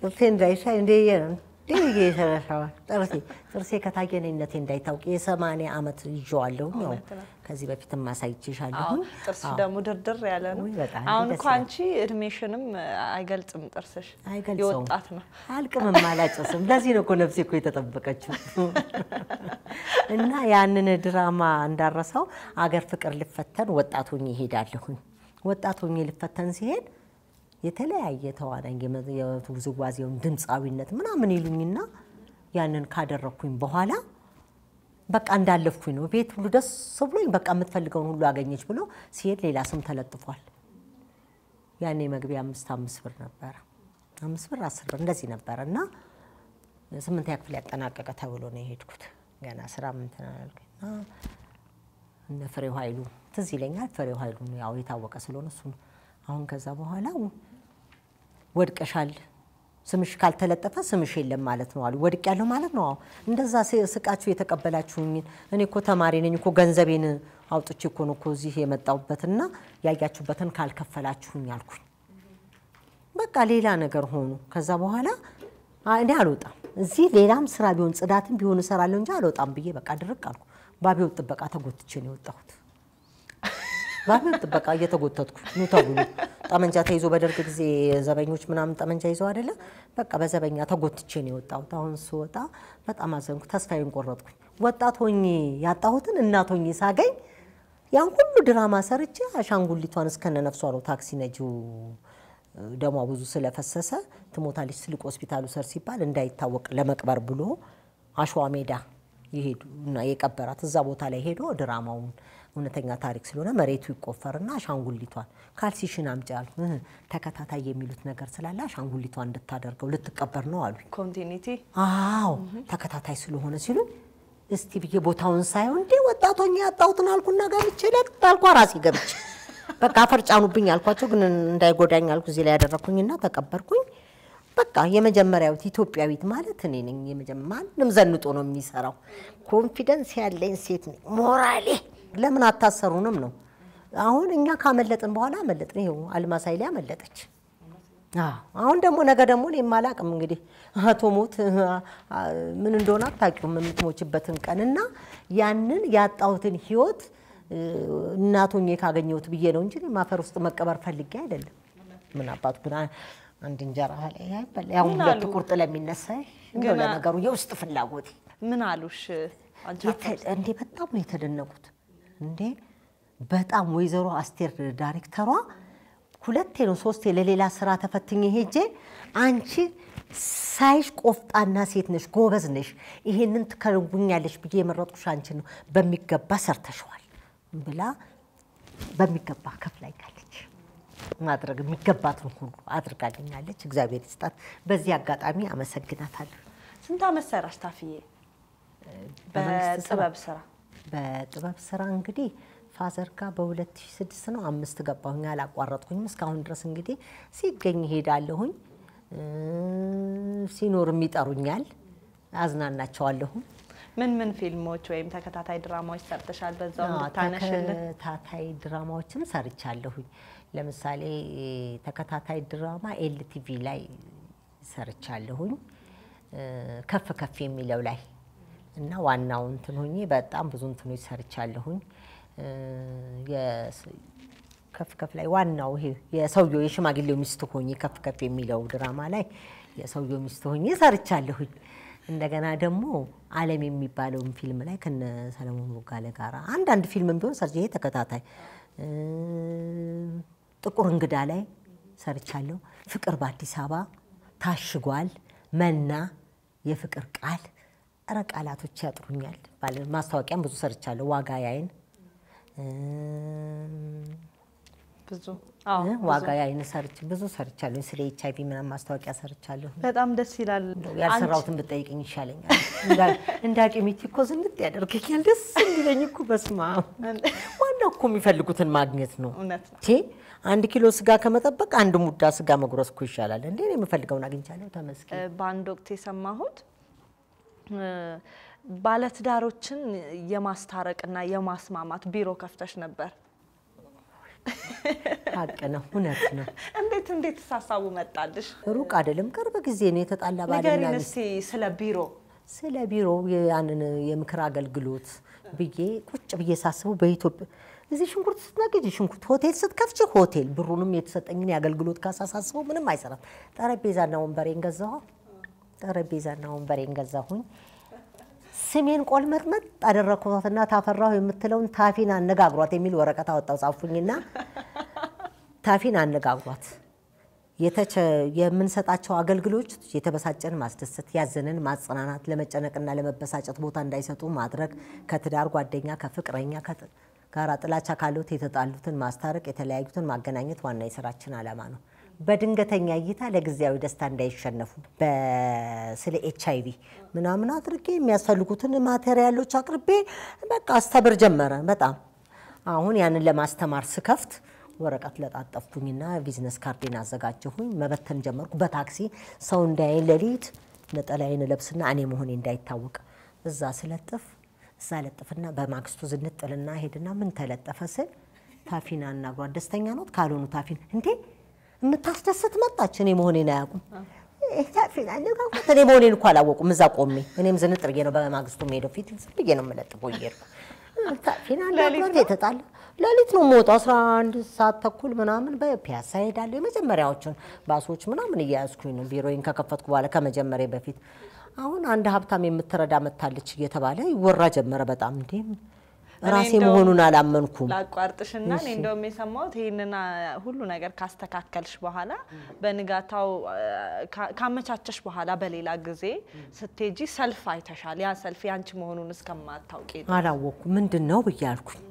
ጥርሴን ዳይሳይ እንደየ ተራሳው ጥርሴ ከታገነኝነቴ እንዳይታውቅ የ80 አመት ይጆአለሁ ነው ከዚህ በፊትም ማሳይችሻለሁ ጥርስ ደሞ ድርድር ያለ ነው አሁን እንኳንቺ እድሜሽንም አይገልጽም ጥርስሽ ይወጣት ነው አልቅም ማላጨስም ለዚህ ነው እኮ ነፍሴ እኮ የተጠበቀችው እና ያንን ድራማ እንዳረሳው አገር ፍቅር ልፈተን ወጣቱኝ ይሄዳለሁ ወጣቱኝ ልፈተን ሲሄድ የተለያየ ተዋናኝ የውዝዋዜው ድምጻዊነት ምናምን ይሉኝና ያንን ካደረኩኝ በኋላ በቃ እንዳለፍኩኝ ነው ቤት ሁሉ ደስ ብሎኝ በቃ የምትፈልገውን ሁሉ አገኘች ብሎ ሲሄድ ሌላ ስም ተለጥፏል ያኔ መግቢያ 5 ብር ነበር 5 ብር 10 ብር እንደዚህ ነበርና 8 ያክፍል ያጠናቀቀ ተብሎ ነው የሄድኩት ገና 18 አልኩና እነ ፍሬው ኃይሉ ትዝ ይለኛል ፍሬው ኃይሉ ያው የታወቀ ስለሆነ እሱ አሁን ከዛ በኋላ ወድቀሻል ስምሽ ካልተለጠፈ ስምሽ የለም ማለት ነው አሉ ወድቅ ያለው ማለት ነው እንደዛ ስቃችሁ የተቀበላችሁኝ እኔ እኮ ተማሪ ነኝ እኮ ገንዘቤን አውጥቼ እኮ ነው እኮ እዚህ የመጣውበትና ያያችሁበትን ካልከፈላችሁኝ አልኩኝ በቃ ሌላ ነገር ሆኖ ከዛ በኋላ እኔ አልወጣም እዚህ ሌላም ስራ ቢሆን ጽዳትም ቢሆን እሰራለሁ እንጂ አልወጣም ብዬ በቃ ድርቅ አልኩ ባቢው ጥበቃ ተጎትቼ ነው የወጣሁት ባቢው ጥበቃ እየተጎተትኩ ነው ተብሎ ጠመንጃ ተይዞ በደርግ ጊዜ ዘበኞች ምናም ጠመንጃ ይዘው አይደለ በቃ በዘበኛ ተጎትቼ ነው ወጣሁት አሁን ስወጣ በጣም አዘንኩ ተስፋዬን ቆረጥኩኝ ወጣት ሆኜ ያጣሁትን እናት ሆኜ ሳገኝ ያን ሁሉ ድራማ ሰርቼ አሻንጉሊቷን እስከነነፍሷ ነው ታክሲ ነጂው ደሞ አብዙ ስለፈሰሰ ትሞታለች ስልቆ ሆስፒታሉ ሰር ሲባል እንዳይታወቅ ለመቅበር ብሎ አሽዋ ሜዳ ይሄዱና የቀበራት እዛ ቦታ ላይ ሄዶ ድራማውን እነተኛ ታሪክ ስለሆነ መሬቱ ይቆፈርና አሻንጉሊቷን ካልሲሽን አምጫሉ ተከታታይ የሚሉት ነገር ስላላ አሻንጉሊቷን እንድታደርገው ልትቀበር ነው አሉ ኮንቲኒቲ አዎ ተከታታይ ስለሆነ ሲሉ እስቲ ብዬ ቦታውን ሳይው እንዴ ወጣቶኛ ያጣውትን አልኩና ገብቼ ለቅጣልኩ አራሲ ገብቼ በቃ ፈርጫኑብኝ አልኳቸው ግን እንዳይጎዳኝ አልኩ እዚህ ላይ ያደረኩኝና ተቀበርኩኝ በቃ የመጀመሪያው ኢትዮጵያዊት ማለት እኔ ነኝ የመጀመሪያም ዘንጦ ነው የሚሰራው ኮንፊደንስ ያለኝ ሴት ነኝ ሞራሌ ለምን አታሰሩንም ነው አሁን እኛ ካመለጥን በኋላ አመለጥን ይሄው አልማሳይላ አመለጠች አሁን ደግሞ ነገ ደግሞ ለማላቀም እንግዲህ አቶ ሞት ምን እንደሆነ አጣቂው ምን ምትሞችበትን ቀንና ያንን ያጣውትን ህይወት እናቶኝ የካገኘውት ብዬ ነው እንጂ ማፈር ውስጥ መቀበር ፈልጌ አይደለም ምን አባቱ ግን አንድ እንጀራ ላይ አይበል ያው ሁለት ቁርጥ ለሚነሳ እንደው ለነገሩ የውስጥ ፍላጎት ምን አሉሽ አንቺ በጣም ነው የተደነቁት እንዴ በጣም ወይዘሮ አስቴር ዳይሬክተሯ ሁለቴ ነው ሶስቴ ለሌላ ስራ ተፈትኝ ሄጄ አንቺ ሳይሽ ቆፍጣና ሴት ነሽ ጎበዝ ነሽ ይሄንን ትከረውኛለሽ ብዬ መረጥኩሽ አንቺ ነው በሚገባ ሰርተሽዋል ብላ በሚገባ ከፍላይካለች ማድረግ የሚገባትን ሁሉ አድርጋኛለች እግዚአብሔር ይስጣት በዚህ አጋጣሚ አመሰግናታለሁ ስንታ መሰራሽ ታፊዬ በጥበብ ስራ እንግዲህ ፋዘር ጋር በ2006 ነው 5 ገባሁኝ አላቋረጥኩኝ እስካሁን ድረስ እንግዲህ ሲገኝ ሄዳለሁኝ ሲኖርም ይጠሩኛል አዝናናቸዋለሁ ምን ፊልሞች ወይም ተከታታይ ድራማዎች ሰርተሻል በዛው እንድታነሽልን ተከታታይ ድራማዎችን ሰርቻለሁኝ ለምሳሌ ተከታታይ ድራማ ኤልቲቪ ላይ ሰርቻለሁኝ ከፍ ከፍ የሚለው ላይ እና ዋናው እንትን ሆኜ በጣም ብዙ እንትኖች ሰርቻለሁኝ የከፍ ከፍ ላይ ዋናው ይሄ የሰውየው የሽማግሌው ሚስት ሆኜ ከፍ ከፍ የሚለው ድራማ ላይ የሰውየው ሚስት ሆኜ ሰርቻለሁኝ እንደገና ደግሞ ዓለም የሚባለው ፊልም ላይ ከነ ሰለሞን ወጋለ ጋራ አንድ ፊልምም ቢሆን ሰርቼ ተከታታይ ጥቁር እንግዳ ላይ ሰርቻለሁ ፍቅር በአዲስ አበባ ታሽጓል መና የፍቅር ቃል ረቃላቶች ያጥሩኛል ባለ ማስተዋቂያም ብዙ ሰርቻለሁ ዋጋ ያይን ብዙ አዎ ዋጋ ያይን ሰርች ብዙ ሰርቻለሁ ስለ ኤችአይቪ ምናም ማስተዋቂያ ሰርቻለሁ በጣም ደስ ይላል ያልሰራውትን ብጠይቅኝ ይሻለኛል እንዳቂሚቲኮ ዝንጥ ያደርገኛል ደስ እንዲለኝኩ በስማ ዋናው እኮ የሚፈልጉትን ማግኘት ነው እቺ 1 ኪሎ ስጋ ከመጠበቅ አንድ ሙዳ ስጋ መጉረስኩ ይሻላል እንዴ እኔ የምፈልገውን አግኝቻለሁ ተመስገን ባንድ ወቅት የሰማሁት ባለትዳሮችን የማስተራቅና የማስማማት ቢሮ ከፍተሽ ነበር ሀቅ ነው ሁነት ነው እንዴት ተሳሳቡ መጣልሽ ሩቅ አይደለም ቅርብ ጊዜ ነው የተጣላ ባልና ሚስት ስለ ቢሮ ያንን የምክር አገልግሎት ብዬ ቁጭ ብዬ ሳስበው በኢትዮጵያ እዚህ ሽንኩርት ስትነግጂ ሽንኩርት ሆቴል ስትከፍቺ ሆቴል ብሩንም የተሰጠኝን ያገልግሎት ካሳሳስበው ምንም አይሰራም ጠረጴዛና ወንበሬን ገዛው ጠረጴዛና ወንበሬን ገዛሁኝ ሰሜን ቆልመጥመጥ አደረኩታትና ታፈራው የምትለውን ታፊን አነጋግሯት የሚል ወረቀት አወጣው ጻፉኝና ታፊን አነጋግሯት የተቸ የምንሰጣቸው አገልግሎች የተበሳጨን ማስደሰት ያዘነን ማጽናናት ለመጨነቅና ለመበሳጨት ቦታ እንዳይሰጡ ማድረግ ከትዳር ጓደኛ ከፍቅረኛ ጋራ ጥላቻ ካሉት የተጣሉትን ማስታረቅ የተለያዩትን ማገናኘት ዋና የሥራችን ዓላማ ነው በድንገተኛ እይታ ለግዚያው ደስታ እንዳይሸነፉ በስለ ኤችአይቪ ምናምን አድርጌ የሚያስፈልጉትን ማቴሪያሎች አቅርቤ በቃ አስተብር ጀመረ በጣም አሁን ያንን ለማስተማር ስከፍት ወረቀት ለጣጣፍኩኝና ቢዝነስ ካርዴን አዘጋጀሁኝ መበተን ጀመርኩ በታክሲ ሰው እንዳይለሊት ነጠላዬን ለብስና አኔ መሆን እንዳይታወቅ እዛ ስለጥፍ እዛ ለጥፍና በማክስቱ ዝንጥልና ሄድና ምን ተለጠፈሰ ታፊናና ጓድ ደስተኛ ነው ካልሆኑ ታፊን እንዴ ምታስተሰት መጣች እኔ መሆኔን አያውቁም ኤታፊን አለጋው ተኔ መሆኔን እንኳን አላወቁም እዛ ቆሜ እኔም ዝንጥርዬ ነው በማግስቱ ሄዶ ፊት ዝንጥርዬ ነው መለጥቆ ይሄድ ታፊና ለለለ ተጣለ ሌሊት ነው ሞት 11 ሰዓት ተኩል ምናምን በፒያሳ ሄዳለሁ የመጀመሪያዎቹን ባሶች ምናምን ያያስኩኝ ነው ቢሮዬን ከከፈትኩ በኋላ ከመጀመሪያ በፊት አሁን አንድ ሀብታም የምትረዳ መታለች እየተባለ ይወራ ጀመረ በጣም እንዴም ራሴ መሆኑን አላመንኩም ላቋርጥሽና እኔ እንደውም የሰማሁት ይሄንና ሁሉ ነገር ካስተካከልሽ በኋላ በንጋታው ካመቻቸሽ በኋላ በሌላ ጊዜ ስትጂ ሰልፍ አይተሻል ያ ሰልፍ ያንቺ መሆኑን እስከማታውቂ አላወኩም ምንድነው ብያልኩኝ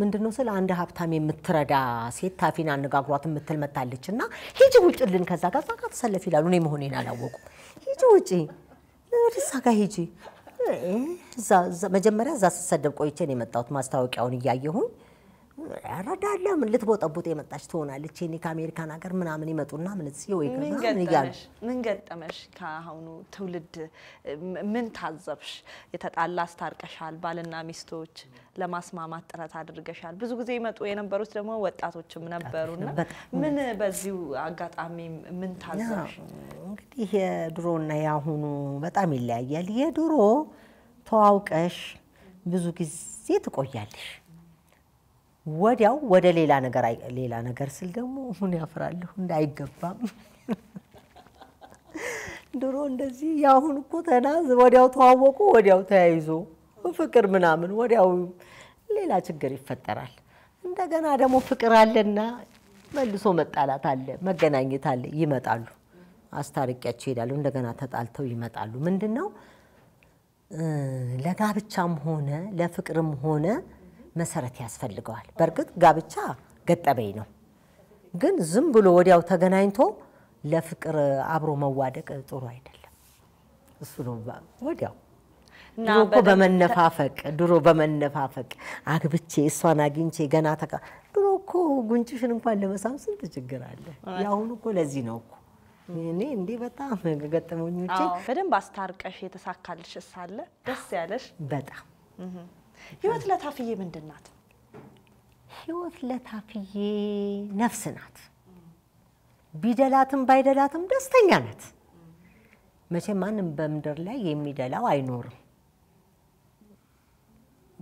ምንድነው ስለ አንድ ሀብታም የምትረዳ ሴት ታፊና አንጋግሯት የምትልመታለችና ሂጂ ውጭልን ከዛ ጋር ጻቃት ሰለፍ ይላሉ እኔ መሆኔን አላወቁ ሂጂ ውጪ ወደሳ ጋር ሂጂ እዛ መጀመሪያ እዛ ሰደብ ቆይቼ ነው የመጣሁት ማስተዋቂያውን ይያየሁን አራዳለ ምን ልትቦጣቦት የመጣች ትሆናለች እኔ ከአሜሪካን ሀገር ምናምን ይመጡና ምን እዚህ ወይ ከዛ ምን ገጠመሽ ካሁኑ ትውልድ ምን ታዘብሽ የተጣላ አስታርቀሻል ባልና ሚስቶች ለማስማማት ጥረት አድርገሻል ብዙ ጊዜ ይመጡ የነበሩት ደግሞ ወጣቶችም ነበርና ምን በዚው አጋጣሚ ምን ታዘብሽ እንግዲህ የድሮና ያሁኑ በጣም ይለያያል የድሮ ተዋውቀሽ ብዙ ጊዜ ትቆያለሽ ወዲያው ወደ ሌላ ነገር ስል ደግሞ ሁን ያፈራለሁ እንዳይገባም ድሮ እንደዚህ ያሁን እኮ ተናዝ ወዲያው ተዋወቁ ወዲያው ተያይዞ ፍቅር ምናምን ወዲያው ሌላ ችግር ይፈጠራል እንደገና ደግሞ ፍቅር አለና መልሶ መጣላት አለ መገናኘት አለ ይመጣሉ አስታርቂያቸው ይላሉ እንደገና ተጣልተው ይመጣሉ ምንድነው ለጋብቻም ሆነ ለፍቅርም ሆነ መሰረት ያስፈልጋል በርግጥ ጋብቻ ገጠበይ ነው ግን ዝም ብሎ ወዲያው ተገናኝቶ ለፍቅር አብሮ መዋደቅ ጥሩ አይደለም እሱ ነው ወዲያው ድሮ በመነፋፈቅ አግብቼ እሷን አግኝቼ ገና ተቃ ድሮኮ ጉንጭሽን እንኳን ለመሳም ስንት ችግር አለ ያሁን እኮ ለዚህ ነው እኮ እኔ እንዴ በጣም ገጠመኝ እንጂ በደም ባስታርቀሽ የተሳካልሽ ሳለ ደስ ያለሽ በጣም ህይወት ለታፍዬ ምንድናት? ህይወት ለታፍዬ ነፍስ ናት። ቢደላትም ባይደላትም ደስተኛ ናት። መቼም ማንም በመንደር ላይ የሚደላው አይኖርም።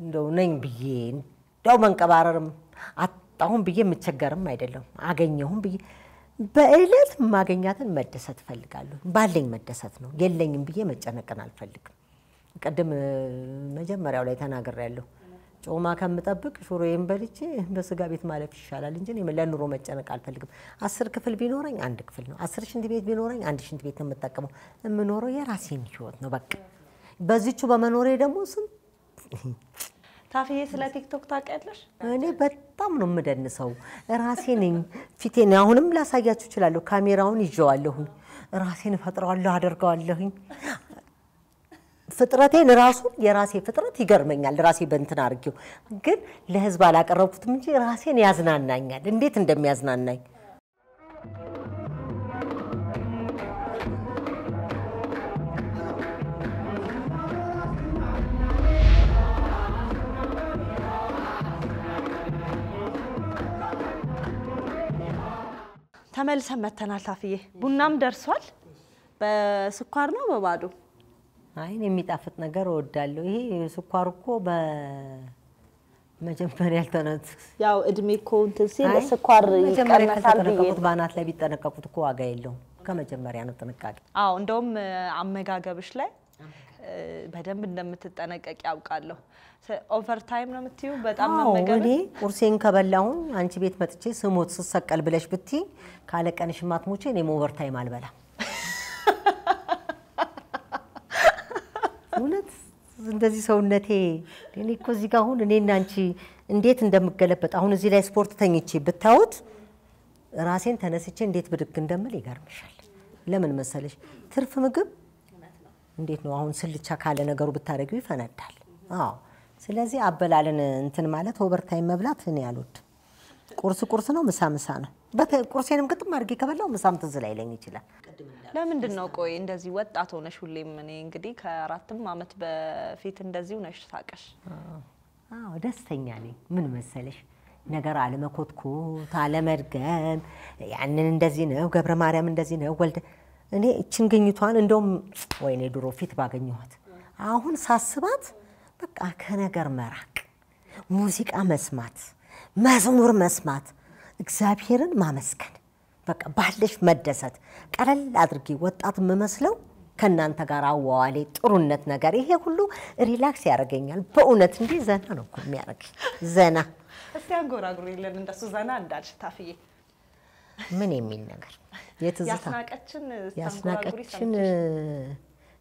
እንደው ነኝ ብዬ እንደው መንቀባረርም አጣሁን ብዬ የምቸገርም አይደለም። አገኘሁን ብዬ በእለት ማገኛትን መደሰት ፈልጋለሁ። ባለኝ መደሰት ነው። የለኝም ብዬ መጨነቅን አልፈልግም። ቀደም መጀመሪያው ላይ ተናገር ያለው ጾማ ከመጣበቅ ሹሮዬን በልቼ በስጋ ቤት ማለፍ ይሻላል እንጂ እኔ ለኑሮ መጨነቅ አልፈልግም 10 ክፍል ቢኖረኝ አንድ ክፍል ነው 10 ሽንት ቤት ቢኖረኝ አንድ ሽንት ቤት ነው መጣቀመው ምኖሮ የራሴን ህይወት ነው በቃ በዚህቹ በመኖሬ ደግሞ ስም ታፊዬ ስለ ቲክቶክ ታቀያለሽ እኔ በጣም ነው የምደንሰው ራሴን ፊቴን አሁንም ላሳያችሁ ይችላል ካሜራውን ይዤዋለሁ ራሴን ፈጥራለሁ አደርጋለሁ ፍጥረቴን ራሱ የራሴ ፍጥረት ይገርመኛል ራሴ በእንትን አርጊው ግን ለህዝብ አላቀረብኩትም እንጂ ራሴን ያዝናናኛል እንዴት እንደሚያዝናናኝ ተመልሰን መተናል ታፊዬ ቡናም ደርሷል በስኳር ነው በባዶ አይኔ የሚጣፍጥ ነገር ወዳለሁ ይሄ ስኳር እኮ በመጀመሪያ ያልተነት ያው እድሜ እኮ እንትን ሲል ስኳር ይቀነሳል ብዬሽ ባናት ላይ ቢጠነቀቁት እኮ ዋጋ የለውም ከመጀመሪያ ነው ተነቃቂ አዎ እንደውም አመጋገብሽ ላይ በደም እንደምትጠነቀቂ ያውቃለሁ ኦቨር ታይም ነው የምትይው በጣም መመገብ እኔ ቁርሴን ከበላሁ አንቺ ቤት መጥቼ ስሞት ስሰቀል ብለሽ ብትይ ካለቀንሽ ማትሞቼ እኔ ኦቨር ታይም አልበላ ሁለት እንደዚህ ሰውነቴ እኔ እኮ እዚህ ጋር ሁን እኔና አንቺ እንዴት እንደምገለበት አሁን እዚህ ላይ ስፖርት ተኝቼ ብታውት ራሴን ተነስቼ እንዴት ብድግ እንደምል ይገርምሻል ለምን መሰለሽ ትርፍ ምግብ እንዴት ነው አሁን ስልቻ ካለ ነገሩ ብታረጊው ይፈነዳል አዎ ስለዚህ አበላልን እንትን ማለት ኦቨር ታይም መብላት እኔ አልወድ ቁርስ ነው ምሳ ነው በቁርሴንም ግጥም አርጌ ከበላው ምሳም ትዝ ላይ ለኝ ይችላል ለምንድን ነው ቆይ እንደዚህ ወጣት ሆነሽ ሁሌም እኔ እንግዲህ ከአራትም አመት በፊት እንደዚህ ሆነሽ ታቀሽ አዎ ደስተኛ ነኝ ምን መሰለሽ ነገር አለ መኮትኮት አለ መድገም ያንን እንደዚህ ነው ገብረ ማርያም እንደዚህ ነው ወልደ እኔ እቺን ግኝቷን እንደውም ወይኔ ድሮ ፊት ባገኘኋት አሁን ሳስባት በቃ ከነገር መራቅ ሙዚቃ መስማት መዝሙር መስማት እግዚአብሔርን ማመስከን በቃ ባለሽ መደሰት ቀለል አድርጊ ወጣት መመስለው ከናንተ ጋር አዋዋሌ ጥሩነት ነገር ይሄ ሁሉ ሪላክስ ያደርገኛል በእውነት እንዴ ዘና ነው እኮ የሚያርግ ዘና እስቲ አንጎራጉሪ ይለን እንደሱ ዘና እንዳልሽ ታፍዬ ምን የሚል ነገር የትዝታ ያስናቀችን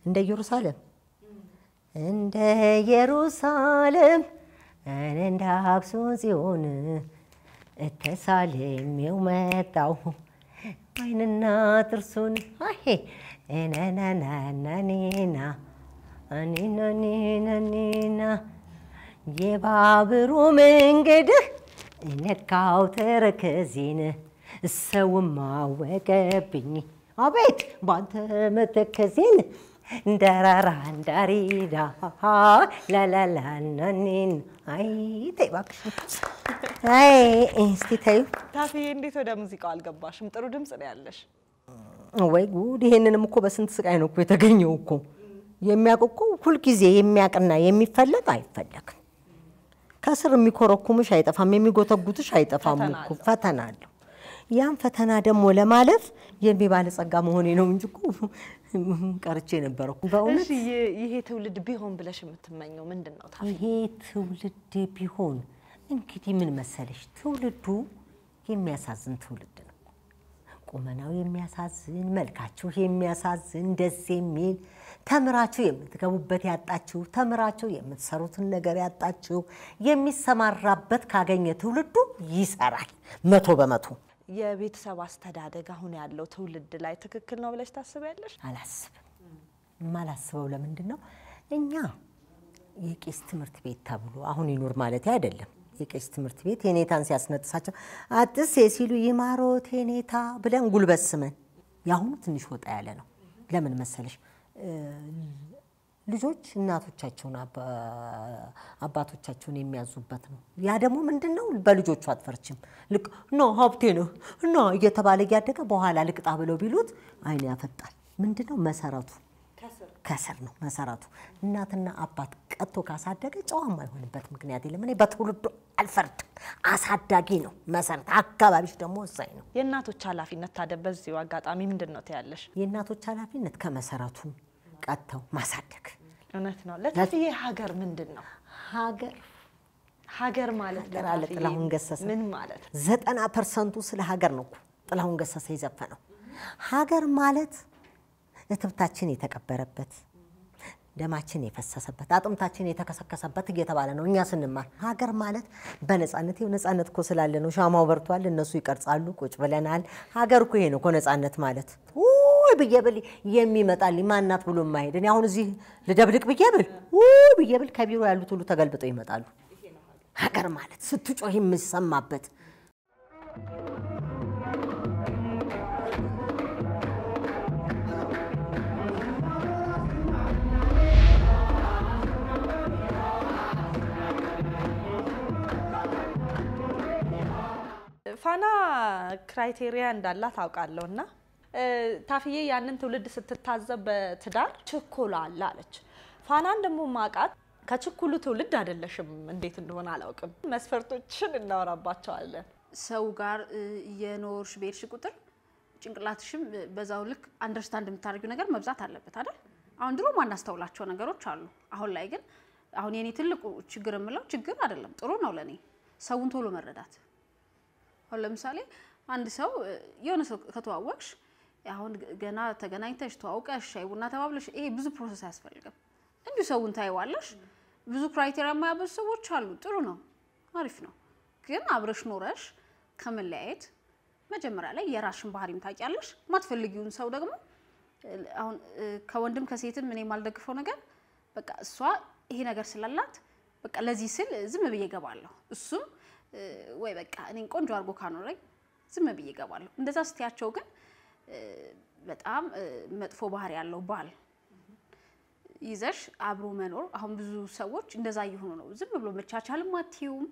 እንደ ኢየሩሳሌም And Haxon, a Tessalim, you met out. I'm another soon. Hey, and Nina, Nina, give up a room and get in a counter a casino. So my wake up in. I wait, but a casino. Dararanda, ha, la la la, nanin. I take back. I institute. Taffy and the musical gabash, and Rodums and Alish. Away good, he and Mukobas and Sano quit again. You go. You make a cool kizzy, make a Naomi Fadlak. I Fadlak. Casser Mikoro Kumishita, Famimi got a good shite of Fatanad. Yam Fatanada Mola Malef, you'll be Valis a gamon in Unjuku. Carchin and Baroque. You hate to let the Bihon Belashimut Mango Mendon. I hate to let the Bihon and Kitty Minmasalish. Told it too, he messas and told it. Comana, he messas in Melcachu, he messas in the same meal. Tamarachim, the Gabubetti at you, Tamarachim, Sarutan Nagarat at you, Yemisama Rabbit Kagan, you told it too, yes, all right, not over Matu. የቤተሰብ አስተዳደግ አሁን ያለው ትውልድ ላይ ትክክል ነው ብለሽ ታስበያለሽ? አላስብም። ማላስበው ለምንድን ነው? እኛ የቄስ ትምህርት ቤት ተብሎ አሁን ይኖር ማለት አይደለም። የቄስ ትምህርት ቤት የኔታን ሲያስነጥሳቸው አጥስ ሲሉ ይማሮት የኔታ ብለን ጉልበስመን ያሁኑ ትንሽ ወጣ ያለ ነው። ለምን መሰለሽ? ልጆች እናቶቻቸውን አባቶቻቸውን የሚያዙበት ነው ያ ደግሞ ምንድነው በልጆቹ አትፈርችም ልክ ነው ሀብቴ ነው እና እየተባለ ያደገ በኋላ ልቅጣ ብለው ቢሉት አይን ያፈጣል ምንድነው መሰረቱ ከሰር ነው መሰረቱ እናትና አባት ቀጥቶ ካሳደገ ጨዋማ አይሆንበት ምክንያት የለም እኔ በትውልዱ አልፈርድ አሳዳጊ ነው መሰረት አካባቢሽ ደግሞ እዛይ ነው የእናቶች ኃላፊነት ታደበዚው አጋጣሚ ምንድነው ታያለሽ የእናቶች ኃላፊነት ከመሰረቱ ቀጣው ማሳደግ እነት ነው ለዚህ ሀገር ምንድነው ሀገር ሀገር ማለት ለጥላሁን ገሰሰ ምን ማለት 90% ስለ ሀገር ነው ጥላሁን ገሰሰ ይዘፈነው ሀገር ማለት እትብታችን የተቀበረበት ደማችን የፈሰሰበት አጥምታችን የተከሰከሰበት እየተባለ ነው እኛ ስንማር ሀገር ማለት በነጻነት የነጻነት እኮ ስላለ ነው ሻማው በርቷል እነሱ ይቀርጻሉ ቁጭ ብለናል ሀገር እኮ ይሄ ነው ነጻነት ማለት በየበል የሚመጣልኝ ማናት ብሎ ማይሄድ እኔ አሁን እዚህ ለደብድቅ በየበል በየበል ከቢሮ ያሉት ሁሉ ተገልብጠው ይመጣሉ ሀገር ማለት ስትጮህ የሚሰማበት ፋና ክራይቴሪያ እንዳላ ታውቃለውና ታፊዬ ያንን ትውልድ ስትታዘብ በትዳር ቸኮላ አላለች ፋናን ደሞ ማቃት ከቸኩሉ ትውልድ አይደለሽም እንዴት እንደሆነ አላውቅም መስፈርቶችን እናወራባቸዋለን ሰው ጋር የኖርሽ ቤርሽ ቁጥር ጭንቅላትሽም በዛው ልክ አንደርስታንድ የምታርጊው ነገር መብዛት አለበት አይደል አሁን ድሮ ማን አስተውላቸው ነገሮች አሉ አሁን ላይ ግን አሁን የኔ ትልቁ ችግር ምለው ችግር አይደለም ጥሩ ነው ለኔ ሰውን ቶሎ መረዳት አሁን ለምሳሌ አንድ ሰው የሆነ ሰው ከተዋወቅሽ አሁን ገና ተገናኝተሽ ተዋውቀሽ አይቡና ተባብለሽ ይሄ ብዙ ፕሮሰስ ያስፈልጋል እንዴ ሰውን ታይዋለሽ ብዙ ክራይቴሪያ ማያበዙ ሰዎች አሉ ጥሩ ነው አሪፍ ነው ግን አብረሽ ኖረሽ ከመለያየት መጀመሪያ ላይ የራስሽን ባህሪም ታቂያለሽ ማትፈልጊውን ሰው ደግሞ አሁን ከወንድም ከሴትም እኔ ማልደግፈው ነገር በቃ እሷ ይሄ ነገር ስላላት በቃ ለዚህ ስል ዝም ብዬ ገባለሁ እሱ ወይ በቃ እኔን ቆንጆ አርጎ ካኖረኝ ዝም ብዬ ገባለሁ እንደዛ ስትያቸው ግን በጣም መጥፎ ባህሪ ያለው ባል ይዘሽ አብሮ መኖር አሁን ብዙ ሰዎች እንደዛ ይሆኑ ነው ዝም ብሎ መቻቻል ማቲዩም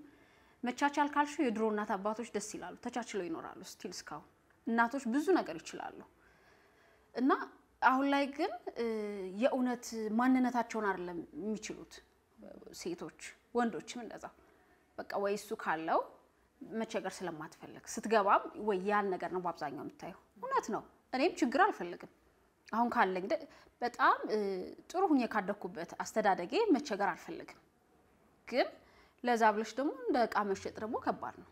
መቻቻል ካልሽ የድሮና አባቶች ደስ ይላሉ ተቻችለው ይኖራሉ ስቲል ስካው እናቶች ብዙ ነገር ይችላሉ እና አሁን ላይ ግን የኡነት ማንነታቸውን አይደለም የሚችሉት ሴቶች ወንዶችም እንደዛ በቃ ወይ እሱ ካለው መቸገር ስለማትፈልግ ስትገባም ወያል ነገር ነው ባብዛኛው የምታዩ እውነት ነው እኔም ችግር አልፈልግም አሁን ካለኝ በጣም ጥሩ ሁኔ ካደኩበት አስተዳደጌ መቸገር አልፈልግም ግን ለዛ ብለሽ ደግሞ እንደቃ መሸጥ ደግሞ ከባድ ነው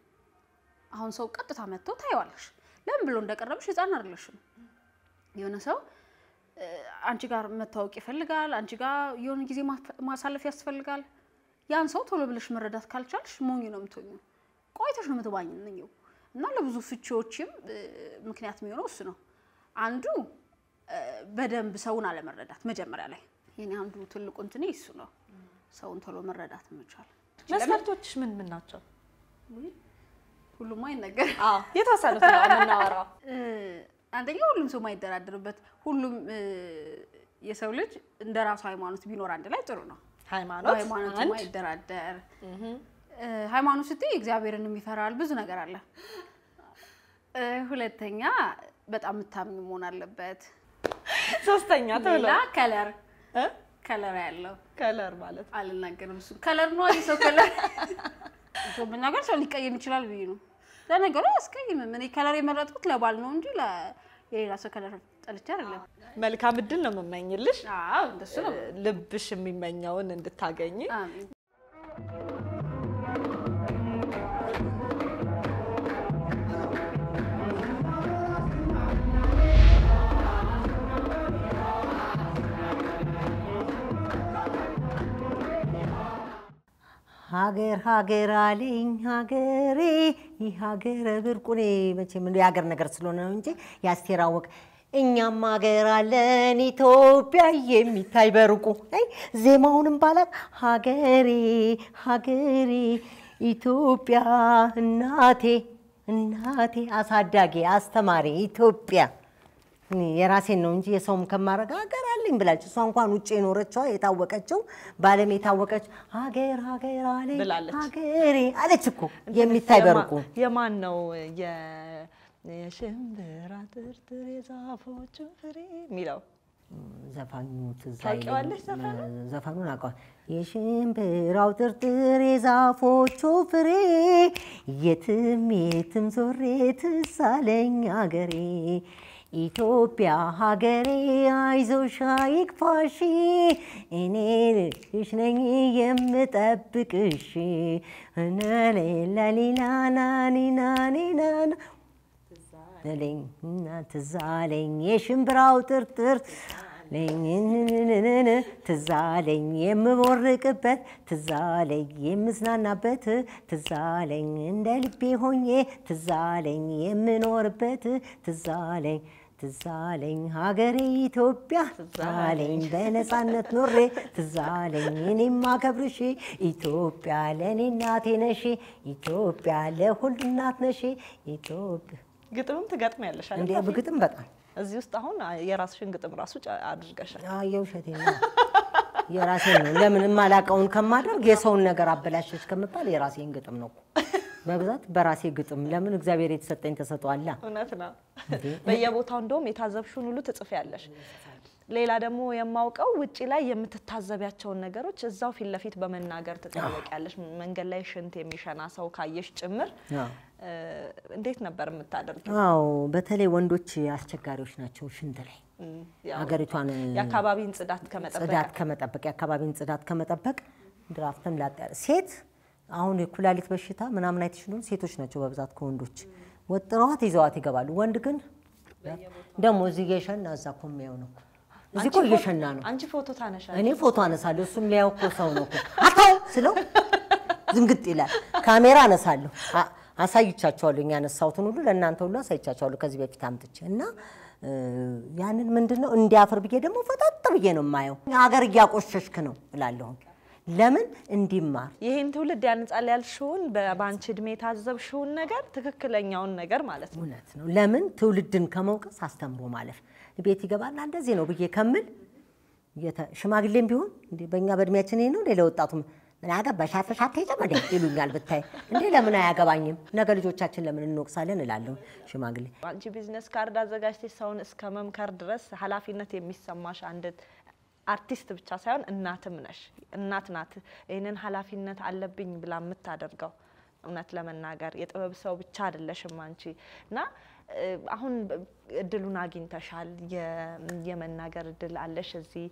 አሁን ሰው ቀጥታ መጥቶ ታይዋለሽ ለምን ብሎ እንደቀረብሽ ህፃን አይደለሽም የሆነ ሰው አንቺ ጋር መታወቅ ይፈልጋል አንቺ ጋር የሆነ ጊዜ ማሳለፍ ያስፈልጋል ያን ሰው ቶሎ ብለሽ መረዳት ካልቻልሽ ሞኝ ነው የምትሆኚ ቆይተሽ ነው የምትባኝነው እና ለብዙ ፍቺዎችም ምክንያት የሚሆነው እሱ ነው አንዱ በደንብ ሰውን አለ መረዳት መጀመሪያ ላይ የኔ አንዱ ትልቁ እንትኔ እሱ ነው ሰውን ቶሎ መረዳት መቻል መስፈርቶችሽ ምን ናቸው ሁሉም አይነገር አዎ የተወሰኑት ነው እናወራው አንደኛ ሁሉም ሰው ማይደራደርበት ሁሉም የሰው ልጅ እንደራሱ ሃይማኖት ቢኖር አንድ ላይ ጥሩ ነው ሃይማኖት ማይደራደር ሃይማኖት ስቲ እግዚአብሔርን የሚፈራል ብዙ ነገር አለ ሁለተኛ በጣም ታምኝ መሆን አለበት ሶስተኛ ተብሎ ከለር ያለው ከለር ማለት አልናገርም እሱ ከለር ነው አይሰው ከለር ምን ነገር ሰው ሊቀየም ይችላል ብዬ ነው ለነገሩ አስቀይም ምን ከለር የመረጥኩት ለባል ነው እንጂ ለሌላ ሰው ከለር ጠልቼ አይደለም መልካም እድል ነው መመኝልሽ አዎ እንደሱ ነው ልብሽ የሚመኛውን እንድታገኝ አሜን ሀገር ሀገር አለኝ ሀገሬ ይሀገር ብርቁኔ መቼም እንደው ያገር ነገር ስለሆነ ነው እንጂ ያስቴራውክ እኛም ሀገር አለን ኢትዮጵያ የሚታይ በርቁ አይ ዜማውንም ባላት ሀገሬ ሀገሬ ኢትዮጵያ እናቴ እናቴ አሳዳጊ አስተማሪ ኢትዮጵያ የራሴ ነው እንጂ የሰውም ከመረጋ ሀገር አለኝ ብላችሁ እሷ እንኳን ውጪ ኖርቻው የታወቀችው ባለም የታወቀች ሀገር ሀገር አለኝ ሀገሬ አለች እኮ የሚታይ በርቁ የማን ነው የሽምብራ ትርትር የዛፎች ፍሬ ሚላው ዘፋኙ ትዛይ ዘፋኑን አቋ የሽምብራው ትርትር የዛፎች ፍሬ የትም የትም ዞሬ ትሳለኝ ሀገሬ ኢትዮጵያ ሀገሬ አይዞሽ አይክፋሽ እኔ ልጅሽ ነኝ የምጠብቅሽ እኔ ለሊላናኒናኒናን ትዛለኝ የሽምብራው ጥርጥር ትዛለኝ የምቦርቅበት ትዛለኝ የምዝናናበት ትዛለኝ እንደ ልቤ ሆኜ ትዛለኝ የምኖርበት ትዛለኝ ትዛለኝ ሀገሬ ኢትዮጵያ ትዛለኝ በነፃነት ኖሬ ትዛለኝ እኔም አከብርሽ ኢትዮጵያ ለኔ እናቴ ነሽ ኢትዮጵያ ለሁሉ እናት ነሽ ኢትዮጵያ ግጥም ትገጥሚያለሽ አይደል እንዴ በግጥም በጣም እዚህ ውስጥ አሁን የራስሽን ግጥም ራሱ አድርገሻል አየው ሸቴ የራስሽን ለምንም ማላቀውን ከማድረግ የሰውን ነገር አበላሽሽ ከመጣል የራስሽን ግጥም ነው በብዛት በራሴ ግጥም ለምን እግዚአብሔር የተሰጠኝ ተሰጧላ እነተና በየቦታው እንደውም የታዘብሽውን ሁሉ ተጽፈያለሽ ሌላ ደግሞ የማውቀው ውጪ ላይ የምትታዘቢያቸው ነገሮች እዛው ፊለፊት በመናገር ተጠለቀያለሽ መንገድ ላይ ሽንት የሚሸና ሰው ካየሽ ጭምር እንዴት ነበር የምታደርገው አዎ በተለይ ወንዶች አስቸጋሪዎች ናቸው ሽንት ላይ አገሪቷን ያካባቢን ጽዳት ከመጠበቅ ያካባቢን ጽዳት ከመጠበቅ ድራፍተም ላጣ ሴት አሁን የኩላሊት በሽታ ምናምን አይተሽሉን ሴቶች ናቸው በብዛት ከወንዶች ወጥሯት ይዘዋት ይገባሉ ወንድ ግን ደሞ እዚህ የሸና አዛኩም ያውነኩ እዚህ ቆይ የሸና ነው አንቺ ፎቶ ታነሻለሽ እኔ ፎቶ አነሳለሁ እሱም ሊያውቁ ሰው ነው አታው ስለው ዝንግጥ ይላል ካሜራ አነሳለሁ አሳይቻቸዋለሁ ያነሳውቱን ሁሉ ለእናንተ ሁሉ አሳይቻቸዋለሁ ከዚህ በፊት አምጥቼና ያንን ምንድነው እንዲያፈር ብዬ ደሞ ፈጣጥ ብዬ ነው ማየው ሀገር ያቆሸሽክ ነው እላለሁ ለምን እንዲማር ይሄን ትውልድ ያንጻል ያልሽውን በባንቺ እድሜ ታዘብሽውን ነገር ትክክለኛውን ነገር ማለት ነው እውነት ነው ለምን ትውልድን ከመውቀስ አስተምሮ ማለፍ ቤት ይገባል እንደዚህ ነው ብዬ ከመል ሽማግሌም ቢሆን እንዴ በእኛ በእድሜያችን ይሄ ነው ሌላ ወጣቱም ምን አገባሽ አፈሻት ተይደመደ ይሉኛል ብታይ እንዴ ለምን አያገባኝም ነገ ልጆቻችን ለምን እንወቅሳለን እላለሁ ሽማግሌ አንቺ ቢዝነስ ካርድ አዘጋጅተሽ ሰውን እስከመምከር ድረስ ኃላፊነት የሚሰማሽ አንድ አርቲስት ብቻ ሳይሆን እናትም ነሽ እናት ናት እነን ኃላፊነት አለብኝ ብላ ምታደርገው እውነት ለመናገር የጥበብ ሰው ብቻ አይደለሽም አንቺና አሁን ድሉን አግኝተሻል የመናገር ድል አለሽ እዚህ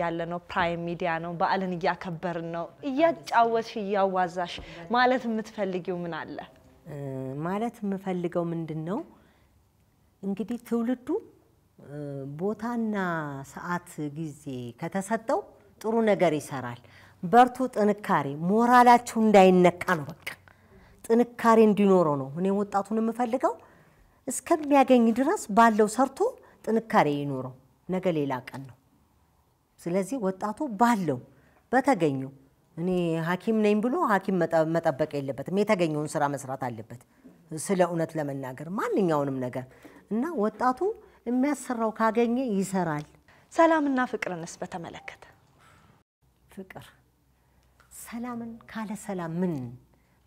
ያለነው ፕራይም ሚዲያ ነው ባልን ያከበርን ነው እያጫወሽ ያዋዛሽ ማለት የምትፈልጊው ምን አለ ማለት የምፈልገው ምንድነው እንግዲህ ትውልዱ ቦታና ሰዓት ጊዜ ከተሰጠው ጥሩ ነገር ይሰራል በርቱ ጥንካሬ ሞራላችሁ እንዳይነካ ነው በቃ ጥንካሬ እንዲኖር ነው እኔ ወጣቱን የምፈልገው እስከሚያገኝ ድረስ ባለው ሰርቶ ጥንካሬ ይኖር ነገ ሌላ ቀን ነው ስለዚህ ወጣቱ ባለው በተገኙ እኔ ሐኪም ነኝ ብሎ ሐኪም መጠበቅ የለበትም የተገኘውን ስራ መስራት አለበት ስለ እውነት ለመናገር ማንኛውንም ነገር እና ወጣቱ የሚያሰራው ካገኘ ይሰራል ሰላምና ፍቅርንስ በተመለከተ ፍቅር ሰላምን ካለ ሰላም ምን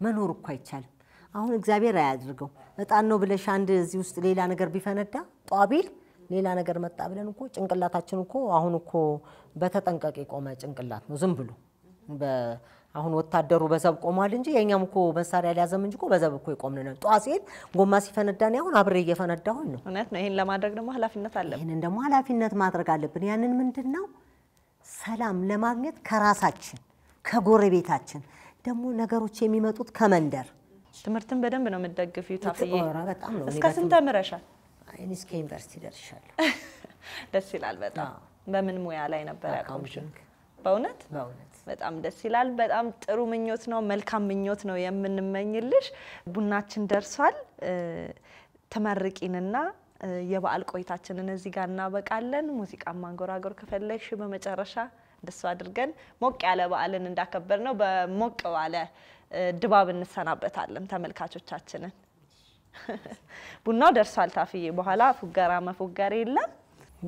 መኖር እኮ አይቻልም አሁን እግዚአብሔር ያድርገው እጣን ነው ብለሽ አንድ እዚህ ውስጥ ሌላ ነገር ቢፈነዳ ጧቢል ሌላ ነገር መጣ ብለን እኮ ጭንቅላታችን እኮ አሁን እኮ በተጠንቀቅ ቆማ ጭንቅላት ነው ዝም ብሎ አሁን ወታደሩ በዘብ ቆማል እንጂ የኛም እኮ መሳሪያ ሊያዘም እንጂ እኮ በዘብ እኮ ይቆምነን ጧሲል ጎማ ሲፈነዳን ያሁን አብሬ እየፈነዳው ነው እውነት ነው ይሄን ለማድረግ ደግሞ ኃላፊነት አለብን ይሄን ደግሞ ኃላፊነት ማድረግ አለብን ያንን ምንድነው ሰላም ለማግኘት ከራሳችን ከጎረቤታችን ደግሞ ነገሮች የሚመጡት ከመንደር ትምርትን በደንብ ነው መደግፊው ታፍዬ በጣም ነው እስከ ስንት ተመረሻል አይን እስከ ዩኒቨርሲቲ ደርሻል ደስ ይላል በጣም በምን ሙያ ላይ ነበር ያቆምሽን በእውነት በጣም ደስ ይላል በጣም ጥሩ ምኞት ነው መልካም ምኞት ነው የምንመኝልሽ ቡናችን ደርሷል ተመርቂንና የበዓል ቆይታችንን እዚህ ጋር እናበቃለን ሙዚቃም አንጎራጎር ከፈለሽ በመጨረሻ ደስ አድርገን ሞቅ ያለ በዓልን እንዳከበር ነው በሞቅ ባለ ድባብ እንሰናበታለን ተመልካቾቻችንን ቡናው ደርሷል ታፍዬ በኋላ ፉጋራ መፎጋሪ የለም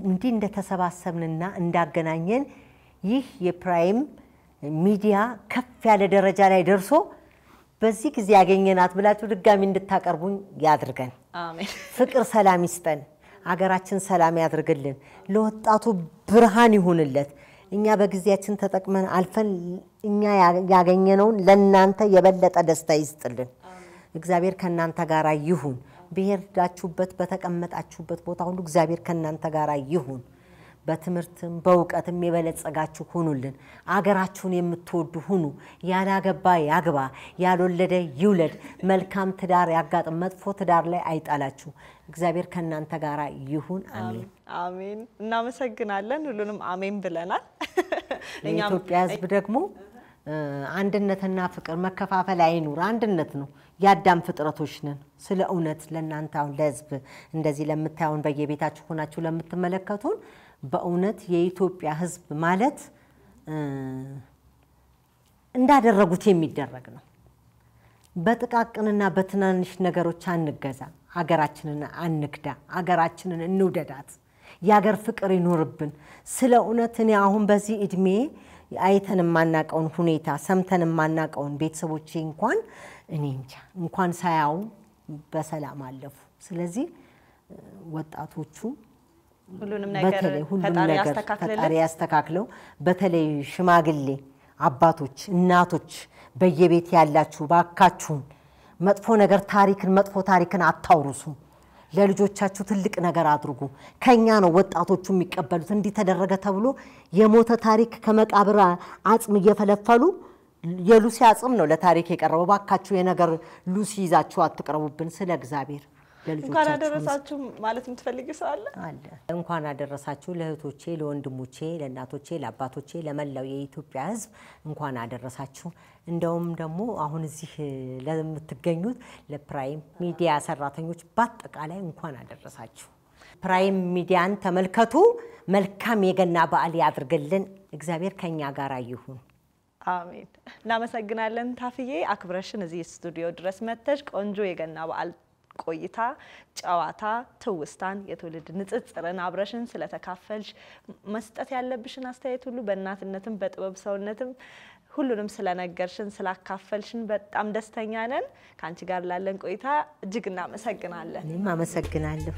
እንዴ እንደተሰባሰብንና እንዳገናኘን ይህ የፕራይም ሚዲያ ከፍ ያለ ደረጃ ላይ ደርሶ በዚህ ጊዜ ያገኘናት ብላችሁ ድጋሚ እንድታቀርቡኝ ያድርገን አሜን ፍቅር ሰላም ይስጠን አገራችን ሰላም ያድርግልን ለወጣቱ ብርሃን ይሁንለት እኛ በግዚያችን ተጠቅመን አልፈን እኛ ያገኘነው ለናንተ የበለጠ ደስታ ይስጥልን እግዚአብሔር ከናንተ ጋራ ይሁን በሄዳችሁበት በተቀመጣችሁበት ቦታ ሁሉ እግዚአብሔር ከናንተ ጋራ ይሁን በትምርትም በውቀትም የበለጸጋችሁ ሁኑልን አገራችሁን የምትወዱ ሁኑ ያላገባ ያግባ ያልወለደ ይውለድ መልካም ትዳር ያጋጥም መጥፎ ትዳር ላይ አይጣላችሁ እግዚአብሔር ከናንተ ጋራ ይሁን አሜን አሜን እና መሰግናለን ሁሉንም አሜን ብለናል እኛ ኢትዮጵያ ህዝብ ደግሞ አንድነትና ፍቅር መከፋፈል አይኑር አንድነት ነው ያዳም ፍጥረቶች ነን ስለ እውነት ለናንተው ለህዝብ እንደዚህ ለምታዩን በየቤታችሁ ሆናችሁ ለምትመለከቱን በእውነት የኢትዮጵያ ህዝብ ማለት እንዳደረጉት የሚደረግ ነው በጥቃቅንና በትናንሽ ነገሮች አንገዛ ሀገራችንን አንክዳ ሀገራችንን እንውደዳት ያገር ፍቅር ይኖርብን ስለ እውነት እኔ አሁን በዚህ እድሜ አይተንም ማናቀውን ሁኔታ ሰምተንም ማናቀውን ቤተሰቦቼ እንኳን እኔንቻ እንኳን ሳያው በሰላም አለፉ ስለዚህ ወጣቶቹ ሁሉንም ነገር ፈጣሪ ያስተካክለልን ፈጣሪ ያስተካክለው በተለይ ሽማግሌ አባቶች እናቶች በየቤት ያላችሁ ባካችሁ መጥፎ ነገር ታሪክን መጥፎ ታሪክን አታውሩሱ ለልጆቻችሁ ትልቅ ነገር አድርጉ ከኛ ነው ወጣቶቹ የሚቀበሉት እንዴ ተደረገ ተብሎ የሞተ ታሪክ ከመቃብራ አጽም እየፈለፈሉ የሉሲ አጽም ነው ለታሪክ የቀረበው ባካችሁ የነገር ሉሲ ይዛችሁ አትቀርቡብን ስለ እግዚአብሔር እንኳን አደረሳችሁ ማለት የምትፈልጊው ሰዓለ አለ እንኳን አደረሳችሁ ለእህቶቼ ለወንድሞቼ ለእናቶቼ ለአባቶቼ ለመላው የኢትዮጵያ ህዝብ እንኳን አደረሳችሁ እንደውም ደግሞ አሁን እዚህ ለምትገኙት ለፕራይም ሚዲያ ሰራተኞች በአጠቃላይ እንኳን አደረሳችሁ ፕራይም ሚዲያን ተመልከቱ መልካም የገና በዓል ያድርግልን እግዚአብሔር ከኛ ጋር ይሁን አሜን እናመሰግናለን ታፍዬ አክብረሽን እዚህ ስቱዲዮ ድረስ መተሽ ቆንጆ የገና በዓል ቆይታ ጫዋታ ትውስታን የትውልድ ንጽጽርን አብረሽን ስለተካፈልሽ መስጠት ያለብሽን አስተያየት ሁሉ በእናትነትም በጥበብ ሰውነትም ሁሉንም ስለነገርሽን ስላካፈልሽን በጣም ደስተኛ ነን ካንቺ ጋር ላለን ቆይታ እጅግ እናመሰግናለን እኔም አመሰግናለሁ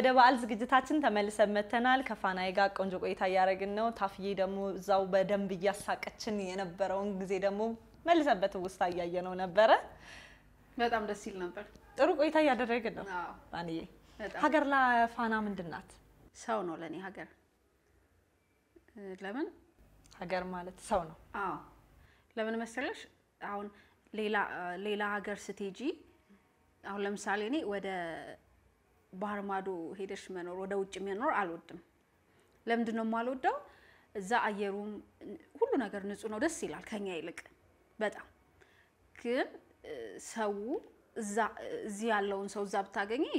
وده وعال زگیت هاتن تمالی سب متنال کفانای گا کنچو ای تیارگن نه تفییدمو زاو بدم بیاس ساکتشنیه نببره اون زیدمو مالی سب بتو استاییه نو نببره. بدم دسیل نببر. اروق ای تیارگن نه. آنیه. هاگر لا فانا من دنات. ساونو لانی هاگر. لمن؟ هاگر مالت ساونو. لمن مسئلهش عون لیلا هاگر ستیجی عالم سالی وده بار ما دو هیچ منور و دو چی منور علودم. لام دنوم علوده زعیروم کل نگر نزدن ور سیل کنیلک. بذار که سو زیالون سو زبط کنی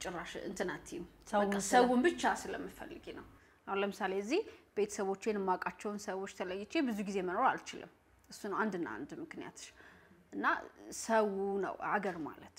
چراش انتناتیم. سو بیچاره لام فعلی کن. علام سالیزی بیت سو چین ماک آچون سوش تلاقی چی بزودی منور علتیم. استن آن دن مکنیاتش. نه سو نه عجر مالت.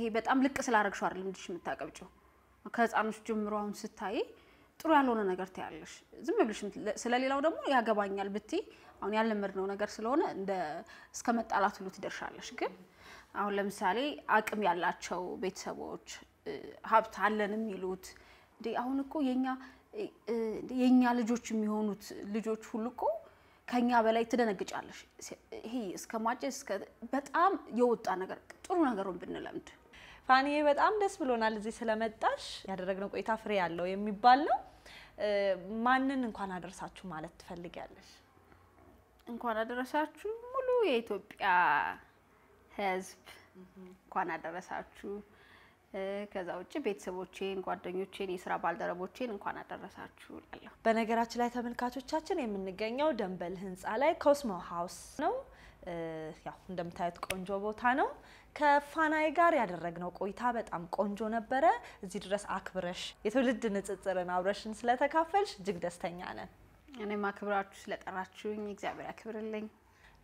هی بهت املک سلارک شوار لندیش متاق بیچو. مکاز آنش جمع روان ستایی تو رالونه نگرته علش. زمین بلش سلالی لودم یا جوانی البته. آنیال لمرنو نگر سلونه ده اسکمت علتلو تی درشالش که. آنلا مثالی آکمی علتشو بیت سوچ. هفت علن میلود. دی آنکو ینیا لجوچ میونوت لجوچ فلکو کنیا ولای تر نگیج علش. هی اسکمات اسک بهت آم یوت آنگر. ورونه گرون بین لامد. فانی بهت آم دست بلونالیزی سلامت داش. یاد رگنو کوی تفریال لوی میبالو. من نکوان درساتشو مالت فلگالش. نکوان درساتشو ملوی تو بیا حزب. نکوان درساتشو که زاویه بیت سوچین قدرتیوچین اسرابال در بوچین نکوان درساتشو الله. بنگرایش لایت هم کاتو چاتنی من نگنی و دنبال هنس علای کوسمو هاوس نو. یا خوندم تایت کنجو بودنو که فنایگاری در رگنو کوی ثابت ام کنجو نبره زیررس آکبرش یه تولید نتیزرن آورشن سلتا کافلش جگ دستنی آنن. یعنی ما کبرات سلتا راتشون یک زبر آکبرلین.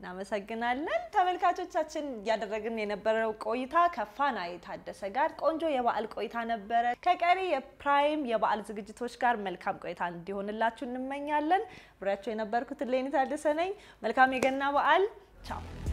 نامسکنالن تامل کاتو چاچن یاد رگنی نبره کوی تا که فنایی تاد دستگار کنجو یا وال کوی تا نبره که کاری پرایم یا وال زیگیتوشکار ملکام کوی تا دیون لاتون منیالن برای چون نبر کت لینی تاد دستنی ملکامی گنا وال Ciao.